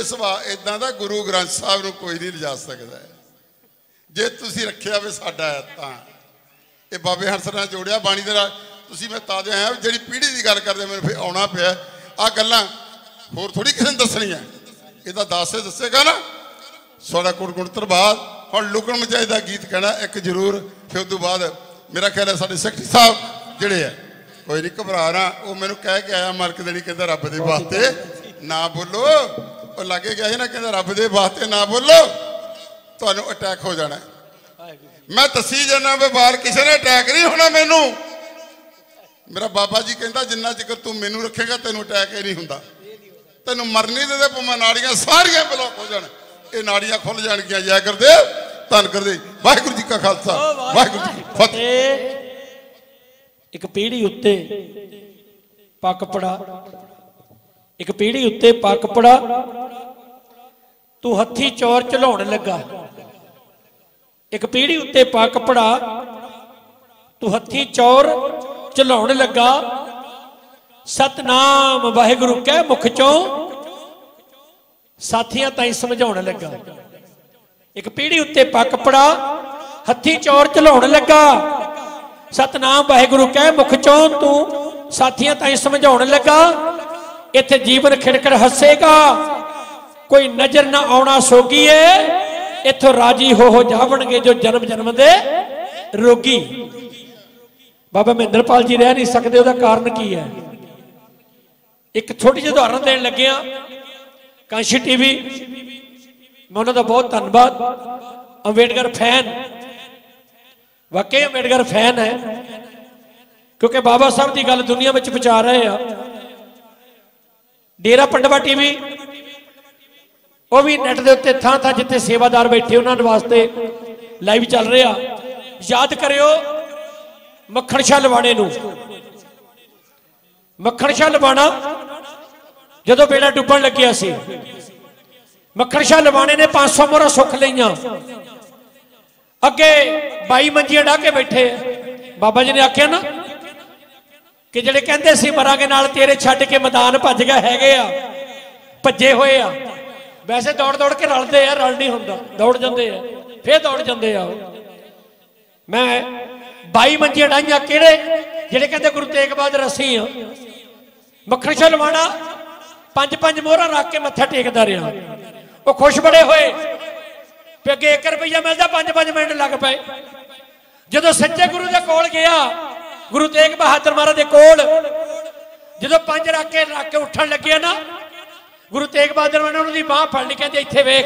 इस वार इदा का गुरु ग्रंथ साहब को कोई नहीं लिजा सकता है, जे तुसी रखिया भी साडा है। तां ये बाबे हंस ने जोड़िया बाणी दे नाल। तुसी मैं तां आया जिहड़ी पीढ़ी की गल करदे, मैनूं फिर आउणा पिया। आ गल्लां होर थोड़ी किसे नूं दसणीआं, इह तां दस्से दस्सेगा ना साडा गुणगुणतर बाद। हुण लुकण मचाई दा गीत कहना एक जरूर, फिर उस तों बाद मेरा ख्याल है साडे सेक्रेटरी साहब जिहड़े है, कोई नहीं घबरा रहा, वो मैनू कह के आया मालक देनी, कहता रब दे वास्ते ना बोलो। और लागे गया ना, कहता रब दे वास्ते ना बोलो, तुहानू अटैक हो जाना। मैं दसी जाना भी बाहर किसी ने अटैक नहीं होना मैनू। मेरा बाबा जी कहता जिन्ना चिकर तू मैनू रखेगा तेनू अटैक ही नहीं होता, तेनू मरनी दे भावें नाड़ियां सारियां ब्लॉक हो जाण, ये नाड़ियां खुल जाणगियां। जय गुरदेव, धन गुरदेव, वाहिगुरू जी का खालसा, वाहिगुरू जी की फतेह। एक पीढ़ी उत्ते पक पड़ा, एक पीढ़ी उत्ते पक पड़ा, तू हथी चोर झलाउण लगा। एक पीढ़ी उत्ते पक पड़ा, तू हथी चोर झलाउण लगा। सतनाम वाहिगुरू कह मुख चों साथियां ताईं समझाउण लगा। एक पीढ़ी उत्ते पक पड़ा, हथी चोर झलाउण लगा। सतनाम वाहिगुरू कह मुख चों तू साथियां ताईं समझाउण लगा। इत्थे जीवन खिड़खिड़ हसेगा, कोई नजर ना आउणा सोगीए। इत्थों राजी हो जावणगे जो जन्म जन्म दे रोगी। बाबा महेंद्रपाल जी रह नहीं सकते, उहदा कारण की है? एक छोटी जी उदाहरण देण लग्गिया। कांशी टीवी, मैं उन्हां दा बहुत धन्नवाद। अंबेडकर फैन, वाकई अंबेडकर फैन है, क्योंकि बाबा साहब की गल दुनिया में पहुंचा रहे हैं। डेरा पंडवा टीवी, वह भी नैट के उत्ते थां थां जिथे सेवादार बैठे उन्होंने वास्ते लाइव चल रहा। याद करियो मक्खण शाह लवाणे नूं। मक्खण शाह लवाणा जदों बेड़ा डुब्बण लग्गिया सी, मक्खण शाह लवाणे ने 500 मोहरां सुख लईआं। अगे 22 मंजियां डाह के बैठे बाबा जी ने आख्या ना कि जिहड़े कहंदे सी मरांगे नाल तेरे छड्ड के मैदान भज गए हैगे आ, भज्जे होए आ। वैसे दौड़ दौड़ के रलदे आ, रल नहीं हुंदा, दौड़ जांदे आ, फिर दौड़ जांदे आ। मैं 22 मंजियां डाहियां किहड़े, जिहड़े कहंदे गुरु तेग बहादुर रसी आ। मक्खण शाह लवाणा 5-5 मोहरां रख के मत्था टेकदा रहा। वो खुश बड़े होए, अगे 1 रुपया मिलता, 5-5 मिनट लग पे। जो सच्चे गुरु के कोल गया, गुरु तेग बहादुर महाराज के कोल, जो 5 रख के उठन लगे ना, गुरु तेग बहादुर ने उन्होंने बांह फड़नी, कहते इत्थे वेख।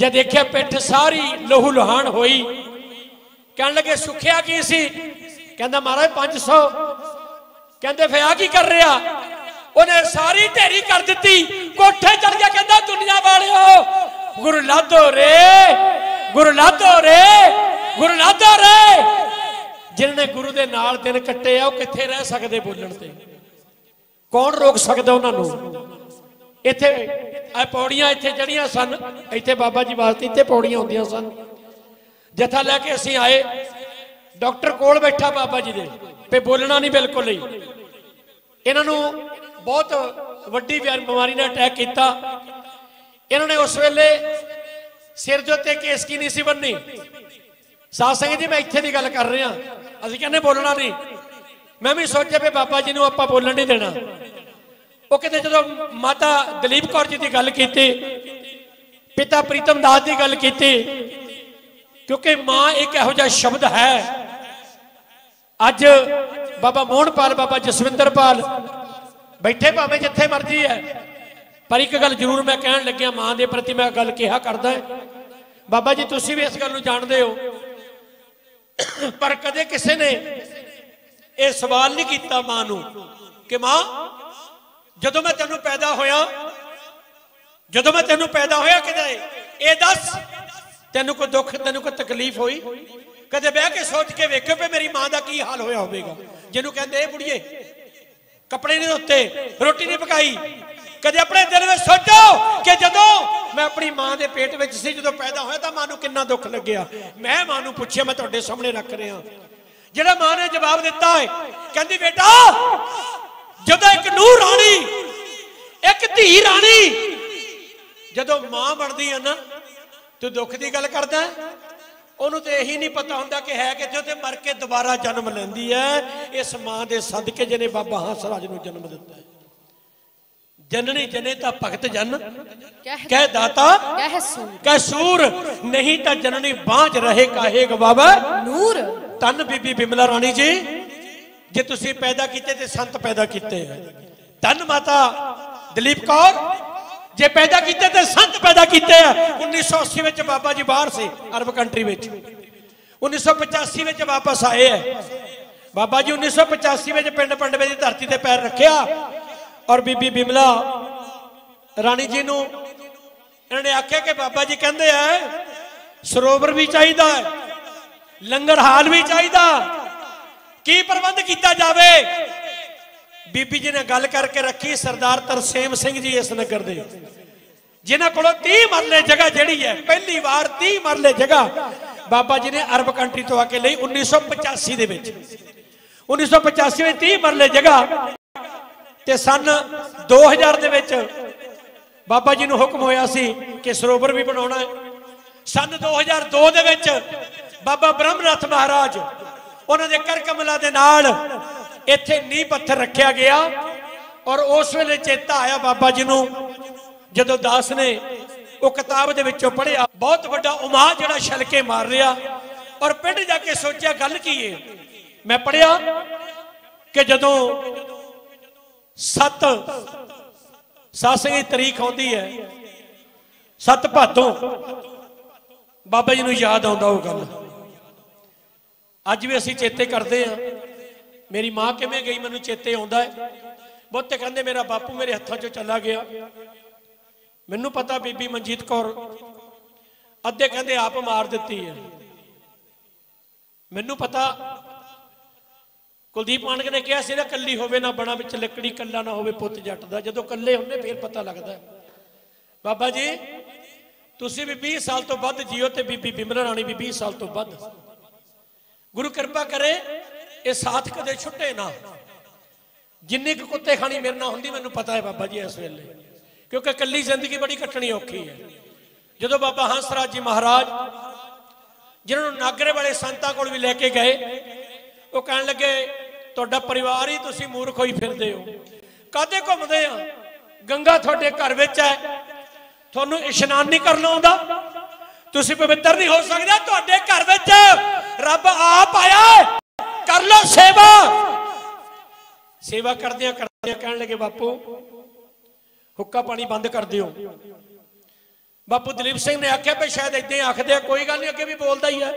जब देखिया पिठ सारी लहू लुहान होई, कहन लगे सुखिया की सी, कहता महाराज 500 कहते फिर आ की कर रहा। उन्हें सारी ढेरी कर दी, कोठे चढ़ गया कहता दुनिया वाले हो गुरु लादो रे, गुरु लादो रे, गुरु लादो रे। जिन्हें गुरु के नाल दिन कट्टे आ किथे रह सकते, बोलण ते कौन रोक सकता उन्होंने। इत्थे पौड़ियां इत्थे चढ़िया सन, इत्थे बाबा जी वास्ते इत्थे पौड़ियां होंदियां सन। जथा लैके असीं आए, डॉक्टर कोल बैठा बाबा जी दे पे, बोलना नहीं बिल्कुल नहीं। इन्हां नूं बहुत वड्डी बीमारी ने अटैक कीता। इन्हां ने उस वेले सिर दे उत्ते केस की नहीं सी बननी। साध संगत जी मैं इत्थे दी गल कर रहा, असीं कहने बोलना नहीं। मैं भी सोचे पे बाबा जी नूं आपां बोलण नहीं देना। वो कहते जो माता दलीप कौर जी की गल की, पिता प्रीतम दास की गल की, क्योंकि मां एक इहो जिहा शब्द है। अज बाबा मोहनपाल, बाबा जसविंदर पाल बैठे भावें जिथे मर्जी है, पर एक गल जरूर मैं कहन लग्या मां के प्रति। मैं गल कहा करदा है बाबा जी तुसीं भी इस गल नूं जानदे हो, पर कदे किसी ने यह सवाल नहीं किया मां नूं कि मां जदों मैं तेनू पैदा होया, जदों मैं तेनू पैदा होया कदे ये दस तेन कोई दुख, तेन कोई तकलीफ हुई? कदे बह के सोच के वेखो पे मेरी मां का की हाल होया होगा, जिन्हों कहते बुढ़िए कपड़े नहीं धोते, रोटी नहीं पकाई। कदे अपने दिल में सोचो कि जदों मैं अपनी मां के पेट में सी, जदों पैदा होया तो मां नूं कितना दुख लग्या। मैं मां नूं पुछिया, मैं तुहाडे सामने रख रहा, जिहड़ा मां ने जवाब दिता है कहती बेटा जदों एक नूं राणी, एक धी राणी जदों मां बनदी है ना, तू दुख की गल करदा है। उहनूं ते यही नहीं पता हुंदा कि है कि जो ते मर के दोबारा जन्म लैंदी है इस मां दे सदके जिहने बाबा हंस राज नूं जन्म दिता है। जननी जने ता भगत जन कह दाता कह सूर, नहीं ता जननी बांझ रहे काहे गवावे नूर। तन बीबी बिमला राणी जी जे तुसी पैदा किते ते संत पैदा किते हैं। धन माता दलीप कौर जे पैदा किते ते संत पैदा किते हैं। 1980 विच बाबा जी बाहर से अरब कंट्री विच, 1985 विच वापस आए है बाबा जी। 1985 विच पिंड पंडवे दी धरती ते पैर रखिया और बीबी बिमला राणी जी नूं इन्होंने आख्या कि बाबा जी कहंदे है सरोवर भी चाहीदा, लंगर हाल भी चाहीदा, की प्रबंध किया जावे। बीबी जी ने गल करके रखी सरदार तरसेम सिंह जी इस नगर दे, जिन्हां कोलों 30 मरले जगह जिहड़ी है, पहली बार 30 मरले जगह बाबा जी ने अरब कंट्री तो आके लई 1985 दे विच। 1985 में 30 मरले जगह ते सन 2000 दे विच बाबा जी नूं हुक्म होया सी कि सरोवर भी बनाउणा है। सन 2002 दे विच बाबा ब्रह्मनाथ महाराज उन्होंने कर कमलों के नाल इत्थे नींह पत्थर रखा गया। और उस वेले चेता आया बाबा जी नूं जदों दास ने वो किताब दे विचों पढ़िया, बहुत वड्डा उमा जिहड़ा छलके मार रहा। और पिंड जाके सोचिया गल की है। मैं पढ़िया कि जदों 7 तरीक आती है 7 भादों बाबा जी नूं याद आउंदा ओह गल। अज भी असीं चेते करते हैं मेरी माँ किवें गई मैनूं चेते आउंदा है। बहुते कहंदे मेरा बापू मेरे हत्थां चों चला गया, मैनूं पता बीबी मनजीत कौर, अद्धे कहंदे आप मार दित्ती है, मैनूं पता कुलदीप मानक ने कहा सी ना कल्ली होवे ना बना विच लकड़ी, कल्ला ना होवे पुत जट दा। जदों कल्ले हुंदे फिर पता लगदा। बाबा जी तुसीं भी 20 साल तो वध जिओ ते बीबी बिमला राणी भी 20 साल तो वध। गुरु कृपा करे ये साथ कदे छुट्टे ना। जिन्नी कुत्ते खानी मेरे ना होंदी मैनूं पता है बाबा जी इस वेले, क्योंकि कल्ली जिंदगी बड़ी कटनी औखी है। जदों बाबा हंस राज जी महाराज जिन्होंने नागरे वाले संतां कोल भी लैके गए, वो कहण लगे तुहाडा परिवार ही तुसीं मूर्ख होई फिरदे हो, काहदे घुमदे आ, गंगा तुहाडे घर विच है, तुहानूं इशनान नहीं करना आउंदा, तुसीं पवित्र नहीं हो सकदे, तुहाडे घर विच रब आप आया कर लो सेवा। सेवा करदियां करदियां कहण लगे बापू हुक्का पानी बंद कर दिओ। बापू दलीप सिंह ने आख्या भाई शायद इदां ही आखदे, कोई गल नहीं, अगे भी बोलदा ही है।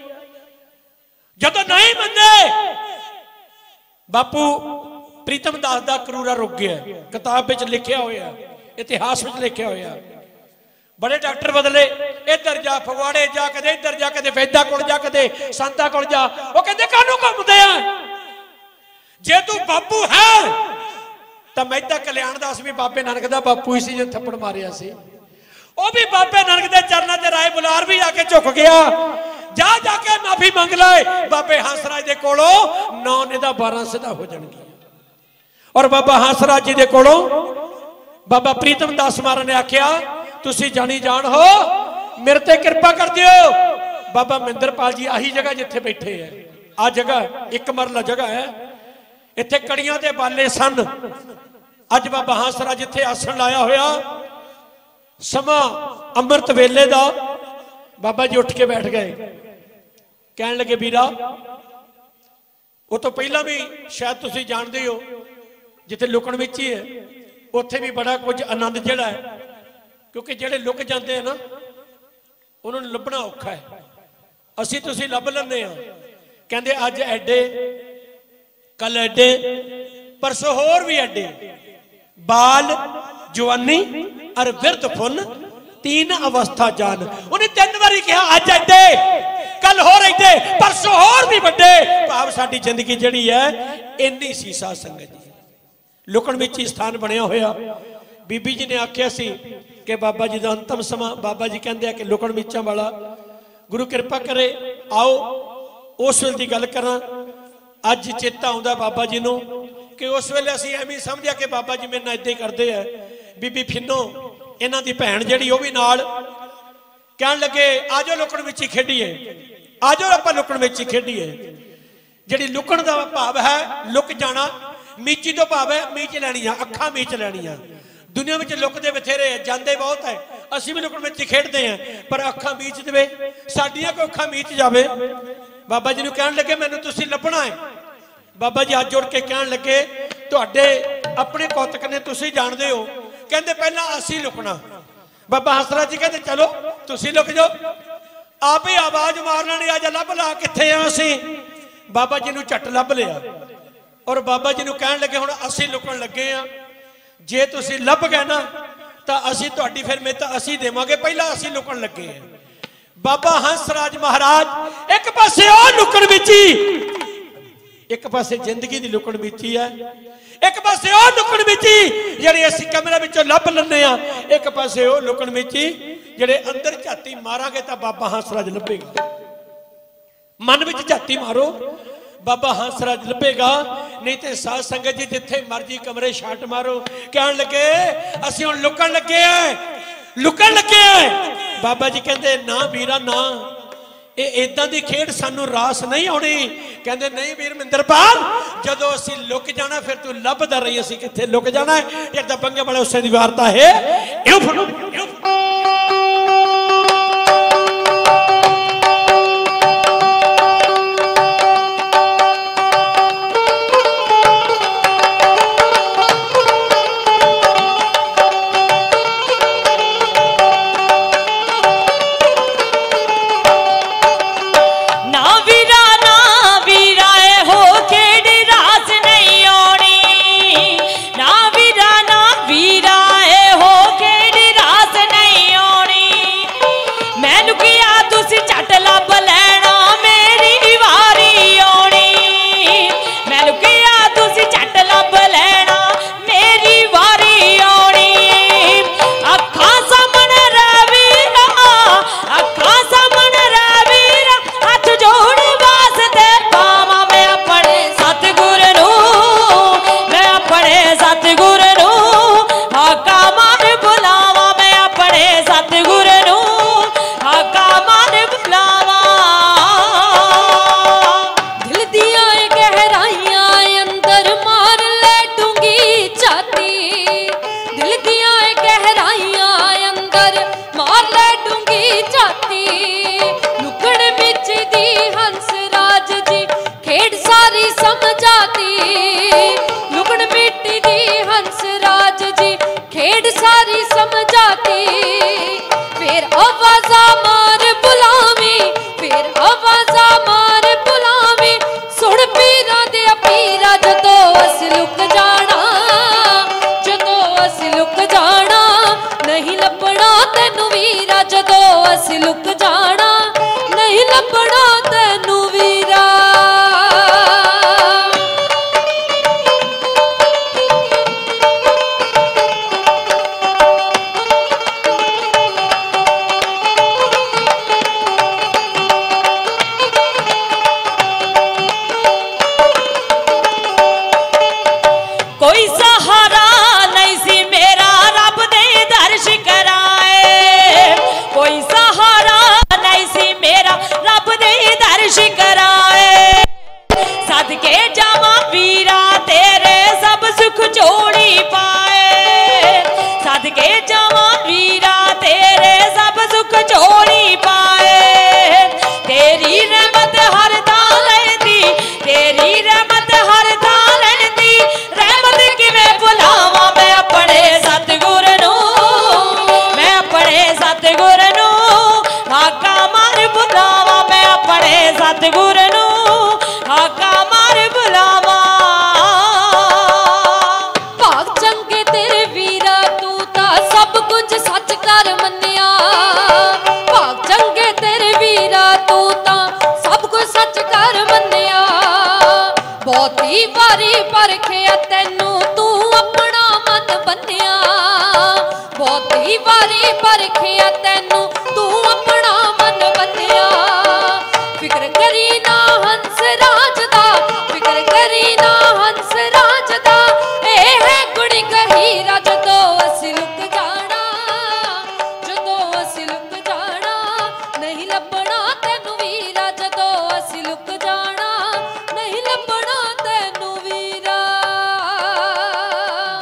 जदों नहीं मंने बापू प्रीतम दास दा करूरा रुक गया, किताब विच लिखिया होया, इतिहास विच लिखिया होया। बड़े डॉक्टर बदले, इधर जा फगवाड़े जा, कदे इधर जा, कदे वैदा कोल जा, कदे संता कोल जा, वो कहंदे कानूं घुमदे आ, जे तू बापू है तो मैदा कल्याण दास भी बाबे नानक दा बापू ही सी, जो थप्पड़ मारिया सी वो भी बाबे नानक दे चरना ते राय बुलार भी आके झुक गया, जा जाके माफी मंग लाए बाबे हंसराज दे कोलों 9 ने 12 सिद्धा हो जाएगी। और बाबा हंसराज जी दे कोलों बाबा प्रीतम दास मारा ने आख्या तुसी जानी जान हो, मेरे ते कृपा कर दियो। बाबा महिंदरपाल जी आही जगह जिथे बैठे है, आ जगह एक मरला जगह है, इत्थे कड़ियां दे बाले सन। अज बाबा हंसराज जिथे आसन लाया होया, समा अमृत वेले दा, बाबा जी उठ के बैठ गए, कहन लगे वीरा वो तो पहला भी शायद तुसी जानते हो, जिथे लुकण विच ही है उत्थे भी बड़ा कुछ आनंद जिहड़ा है, क्योंकि जिहड़े लुक जाते हैं ना उन्होंने लभना औखा है, असीं तुसी लभ लैंदे आ। कहंदे अज एडे, कल एडे, परसों होर भी एडे, बाल जवानी और विरध फुन 3 अवस्था जान। उन्हें 3 बारी कहा अज एडे, कल होर एडे, परसों होर भी वड्डे। भाव साडी जिंदगी जिहड़ी है इन्नी सी साध संगत जी, लुकण विच ही स्थान बनिया होया। बीबी जी ने आख्या सी कि बाबा जी दा अंतिम समा, बाबा जी कहंदे आ कि लुकण विचां वाला गुरु कृपा करे, आओ उस वेले दी गल करां। अज चेता आउंदा बाबा जी नूं कि उस वेले असीं एवें समझिआ कि बाबा जी मेरे नाल इदां ही करदे आ। बीबी फिनो इन्हां दी भैण जिहड़ी ओह भी नाल कहण लगे आजो लुकण विच ही खेडीए, आजो आपां लुकण विच ही खेडीए। जिहड़ी लुकण दा भाव है लुक जाना, मीची तो भाव है मीच लैणी आ, अखां मीच लैणीआं। दुनिया में लुकदे बथेरे जांदे बहुत है, असीं भी लुकण विच ही खेडदे आ, पर अखां मीच देवे साडीआं कोई अखां मीच जावे। बाबा जी नूं कहण लगे मैनूं तुसीं लभणा है। बाबा जी हाथ जोड़ के कहण लगे तुहाडे अपने कौतक ने तुसीं जाणदे हो, कहंदे पहला असीं लुकणा। बाबा हंसराज जी कहते चलो तुसीं लुक जाओ, आप ही आवाज मारना नहीं अज लभ ला किथे आ असीं। बाबा जी नूं झट लभ लिआ और बाबा जी नूं कहण लगे हुण असीं लुकण लगे आ, जे तुसीं लभ गए ना तां असीं तुहाडी फिर मिहत असीं देवांगे, पहला असीं लुकण लगे आ। बाबा हंसराज महाराज एक पासे आ लुकण विच ही, एक पासे जिंदगी दी लुकण मिची है, एक पासे ओ लुकण मिची जिहड़ी असीं कमरे विचों लभ लैंदे आ, एक पासे ओ लुकण मिची जिहड़े अंदर झाती मारांगे तां बाबा हंसराज लभेगा। मन विच झाती मारो बाबा हंसराज लभेगा, नहीं तो साध संगत जी जिथे मर्जी कमरे छाट मारो। कहण लगे असीं हुण लुकण लगे आ, लुकण लगे आ। बाबा जी कहंदे ना वीरा ना, इदां दी खेड सानू रास नहीं आउणी। कहंदे नहीं वीर महिंदरपाल, जदों असीं लुक जाना फिर तू लभदा रही, असीं किथे लुक जाना है। इदां दबंगे वाले उसे दी वारता है।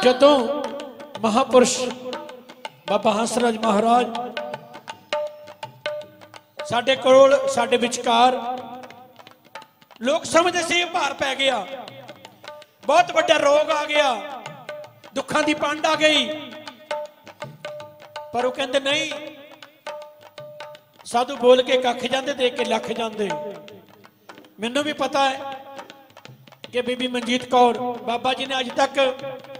जतों महापुरुष बाबा हंसराज महाराज साढ़े करोड़ साढ़े विचकार लोग समझते सी भार पै गया, बहुत बड़ा रोग आ गया, दुखों की पंड आ गई। पर वो कहते नहीं, साधु बोल के कख जाते देख के लख जाते। मैनू भी पता है कि बीबी मनजीत कौर बाबा जी ने अज तक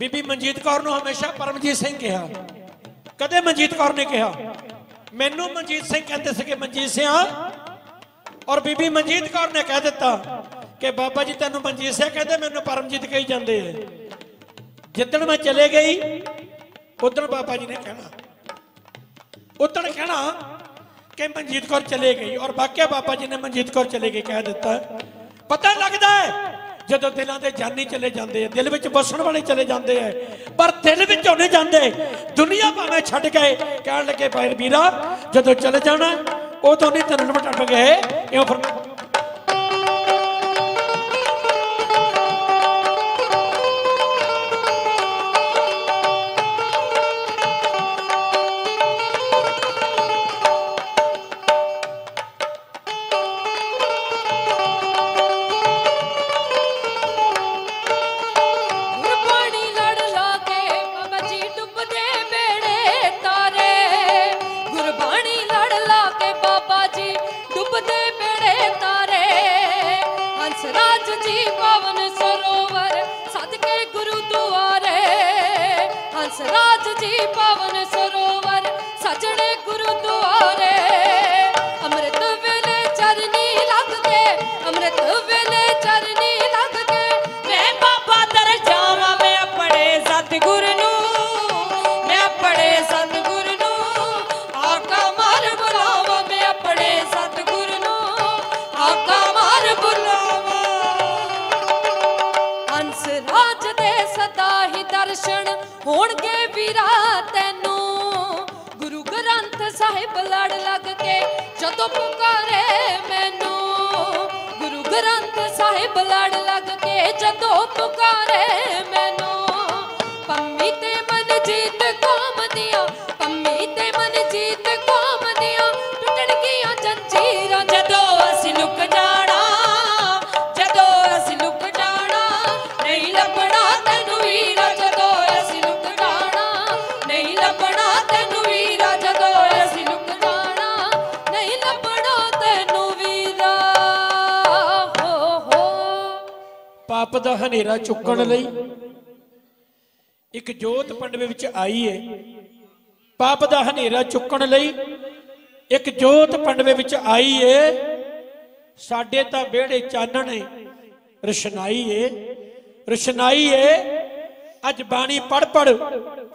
बीबी मनजीत कौर नूं हमेशा परमजीत सिंह कहा, कदे मनजीत कौर ने कहा मैनू मनजीत सिंह कहते थे मनजीत सिंह, और बीबी मनजीत कौर ने कह दिता कि बाबा जी तेन मनजीत सिंह कहते मैनू परमजीत कही जाते हैं। जिदन मैं चले गई उदन बाबा जी ने कहना, उदन कहना कि मनजीत कौर चले गई, और वाकई बाबा जी ने मनजीत कौर चले गई कह दिता। पता लगता है जो दिलों के जानी चले जाते हैं, दिल में बसन वाले चले जाते हैं, पर दिल में नहीं जाते। दुनिया भावें छड़ गए, कह लगे भाई वीरा जो चले जाना उदों नहीं तन टप गए। हनेरा चुकण लई एक जोत पंडवे विच आई है, पाप दा हनेरा चुकण लई एक जोत पंडवे विच आई है। साडे तां बेड़े चानण रशनाई है, रशनाई है। अज बाणी पढ़ पढ़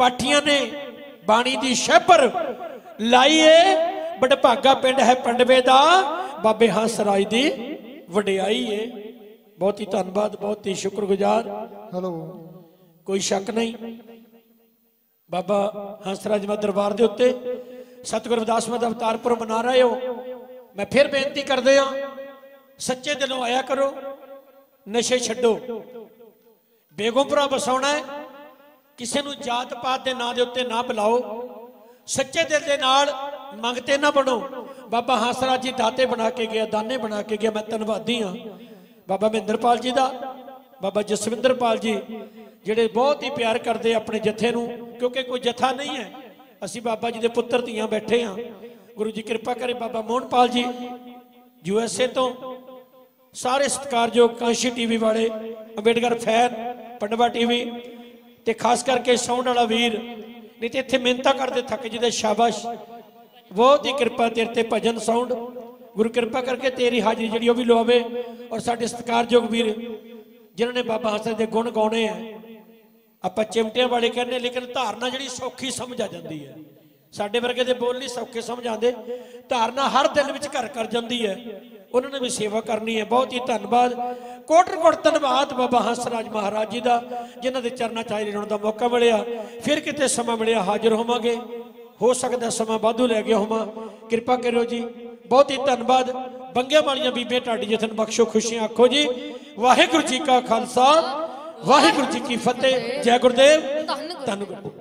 पाठियां ने बाणी दी शैपर लाई है। वडभागा पिंड है पंडवे दा, बाबे हंसराज दी वडियाई है। बहुत ही धन्यवाद, बहुत ही शुक्रगुजार। हेलो, कोई शक नहीं बाबा हंसराज मा दरबार दे उत्ते सतगुरु रविदास मा दा अवतार पुरब मना रहे हो। मैं फिर बेनती करदे हां, सच्चे दिलों आया करो, नशे छड्डो। बेगमपुरा बसाउणा है, किसी नूं जात पात दे नां दे उत्ते ना बुलाओ, सच्चे दिल दे नाल मंगते ना बनो। बाबा हंसराज जी दाते बना के गया, दाने बना के गया। मैं धन्नवादी हां बाबा महेंद्रपाल जी दा, बाबा जसविंदरपाल जी, जिहड़े बहुत ही प्यार करते अपने जत्थे नूं, क्योंकि कोई जत्था नहीं है, असीं बाबा जी दे पुत्र धीआं बैठे हाँ। गुरु जी कृपा करे। बाबा मोहनपाल जी USA तो, सारे सत्कारयोग कांशी TV वाले, अंबेडकर फैन, पंडवा TV ते खास करके साउंड वाला वीर, नहीं तो इत्थे मिहनत करते थक जिहदे शाबाश, बहुत ही कृपा तेरे ते भजन साउंड। गुरु कृपा करके तेरी हाजिरी जिहड़ी भी लवावे। और साडे सत्कारयोग वीर जिन्होंने बाबा हंसराज दे गुण गाने हैं, आपां चिमटियां वाले कहने, लेकिन धारना जिहड़ी सौखी समझ आ जाती है। साडे वर्गे दे बोल नहीं सौखे समझ आते, धारना हर दिल विच घर कर जाती है। उन्होंने भी सेवा करनी है। बहुत ही धन्यवाद, कोटि कोटि धन्यवाद बाबा हंसराज महाराज जी का, जिन्हों के चरणा चाहे लाने का मौका मिलिया। फिर कितने समा मिलिया हाजिर होवांगे, हो सकता समा वाधू लै गया होवां, कृपा करो जी। बहुत ही धन्यवाद। बंगे वाली बीबे ढाडी जतन बख्शो खुशियां आखो जी। वाहिगुरू जी का खालसा वाहिगुरु जी की फतेह। जय गुरुदेव, धन गुरुदेव।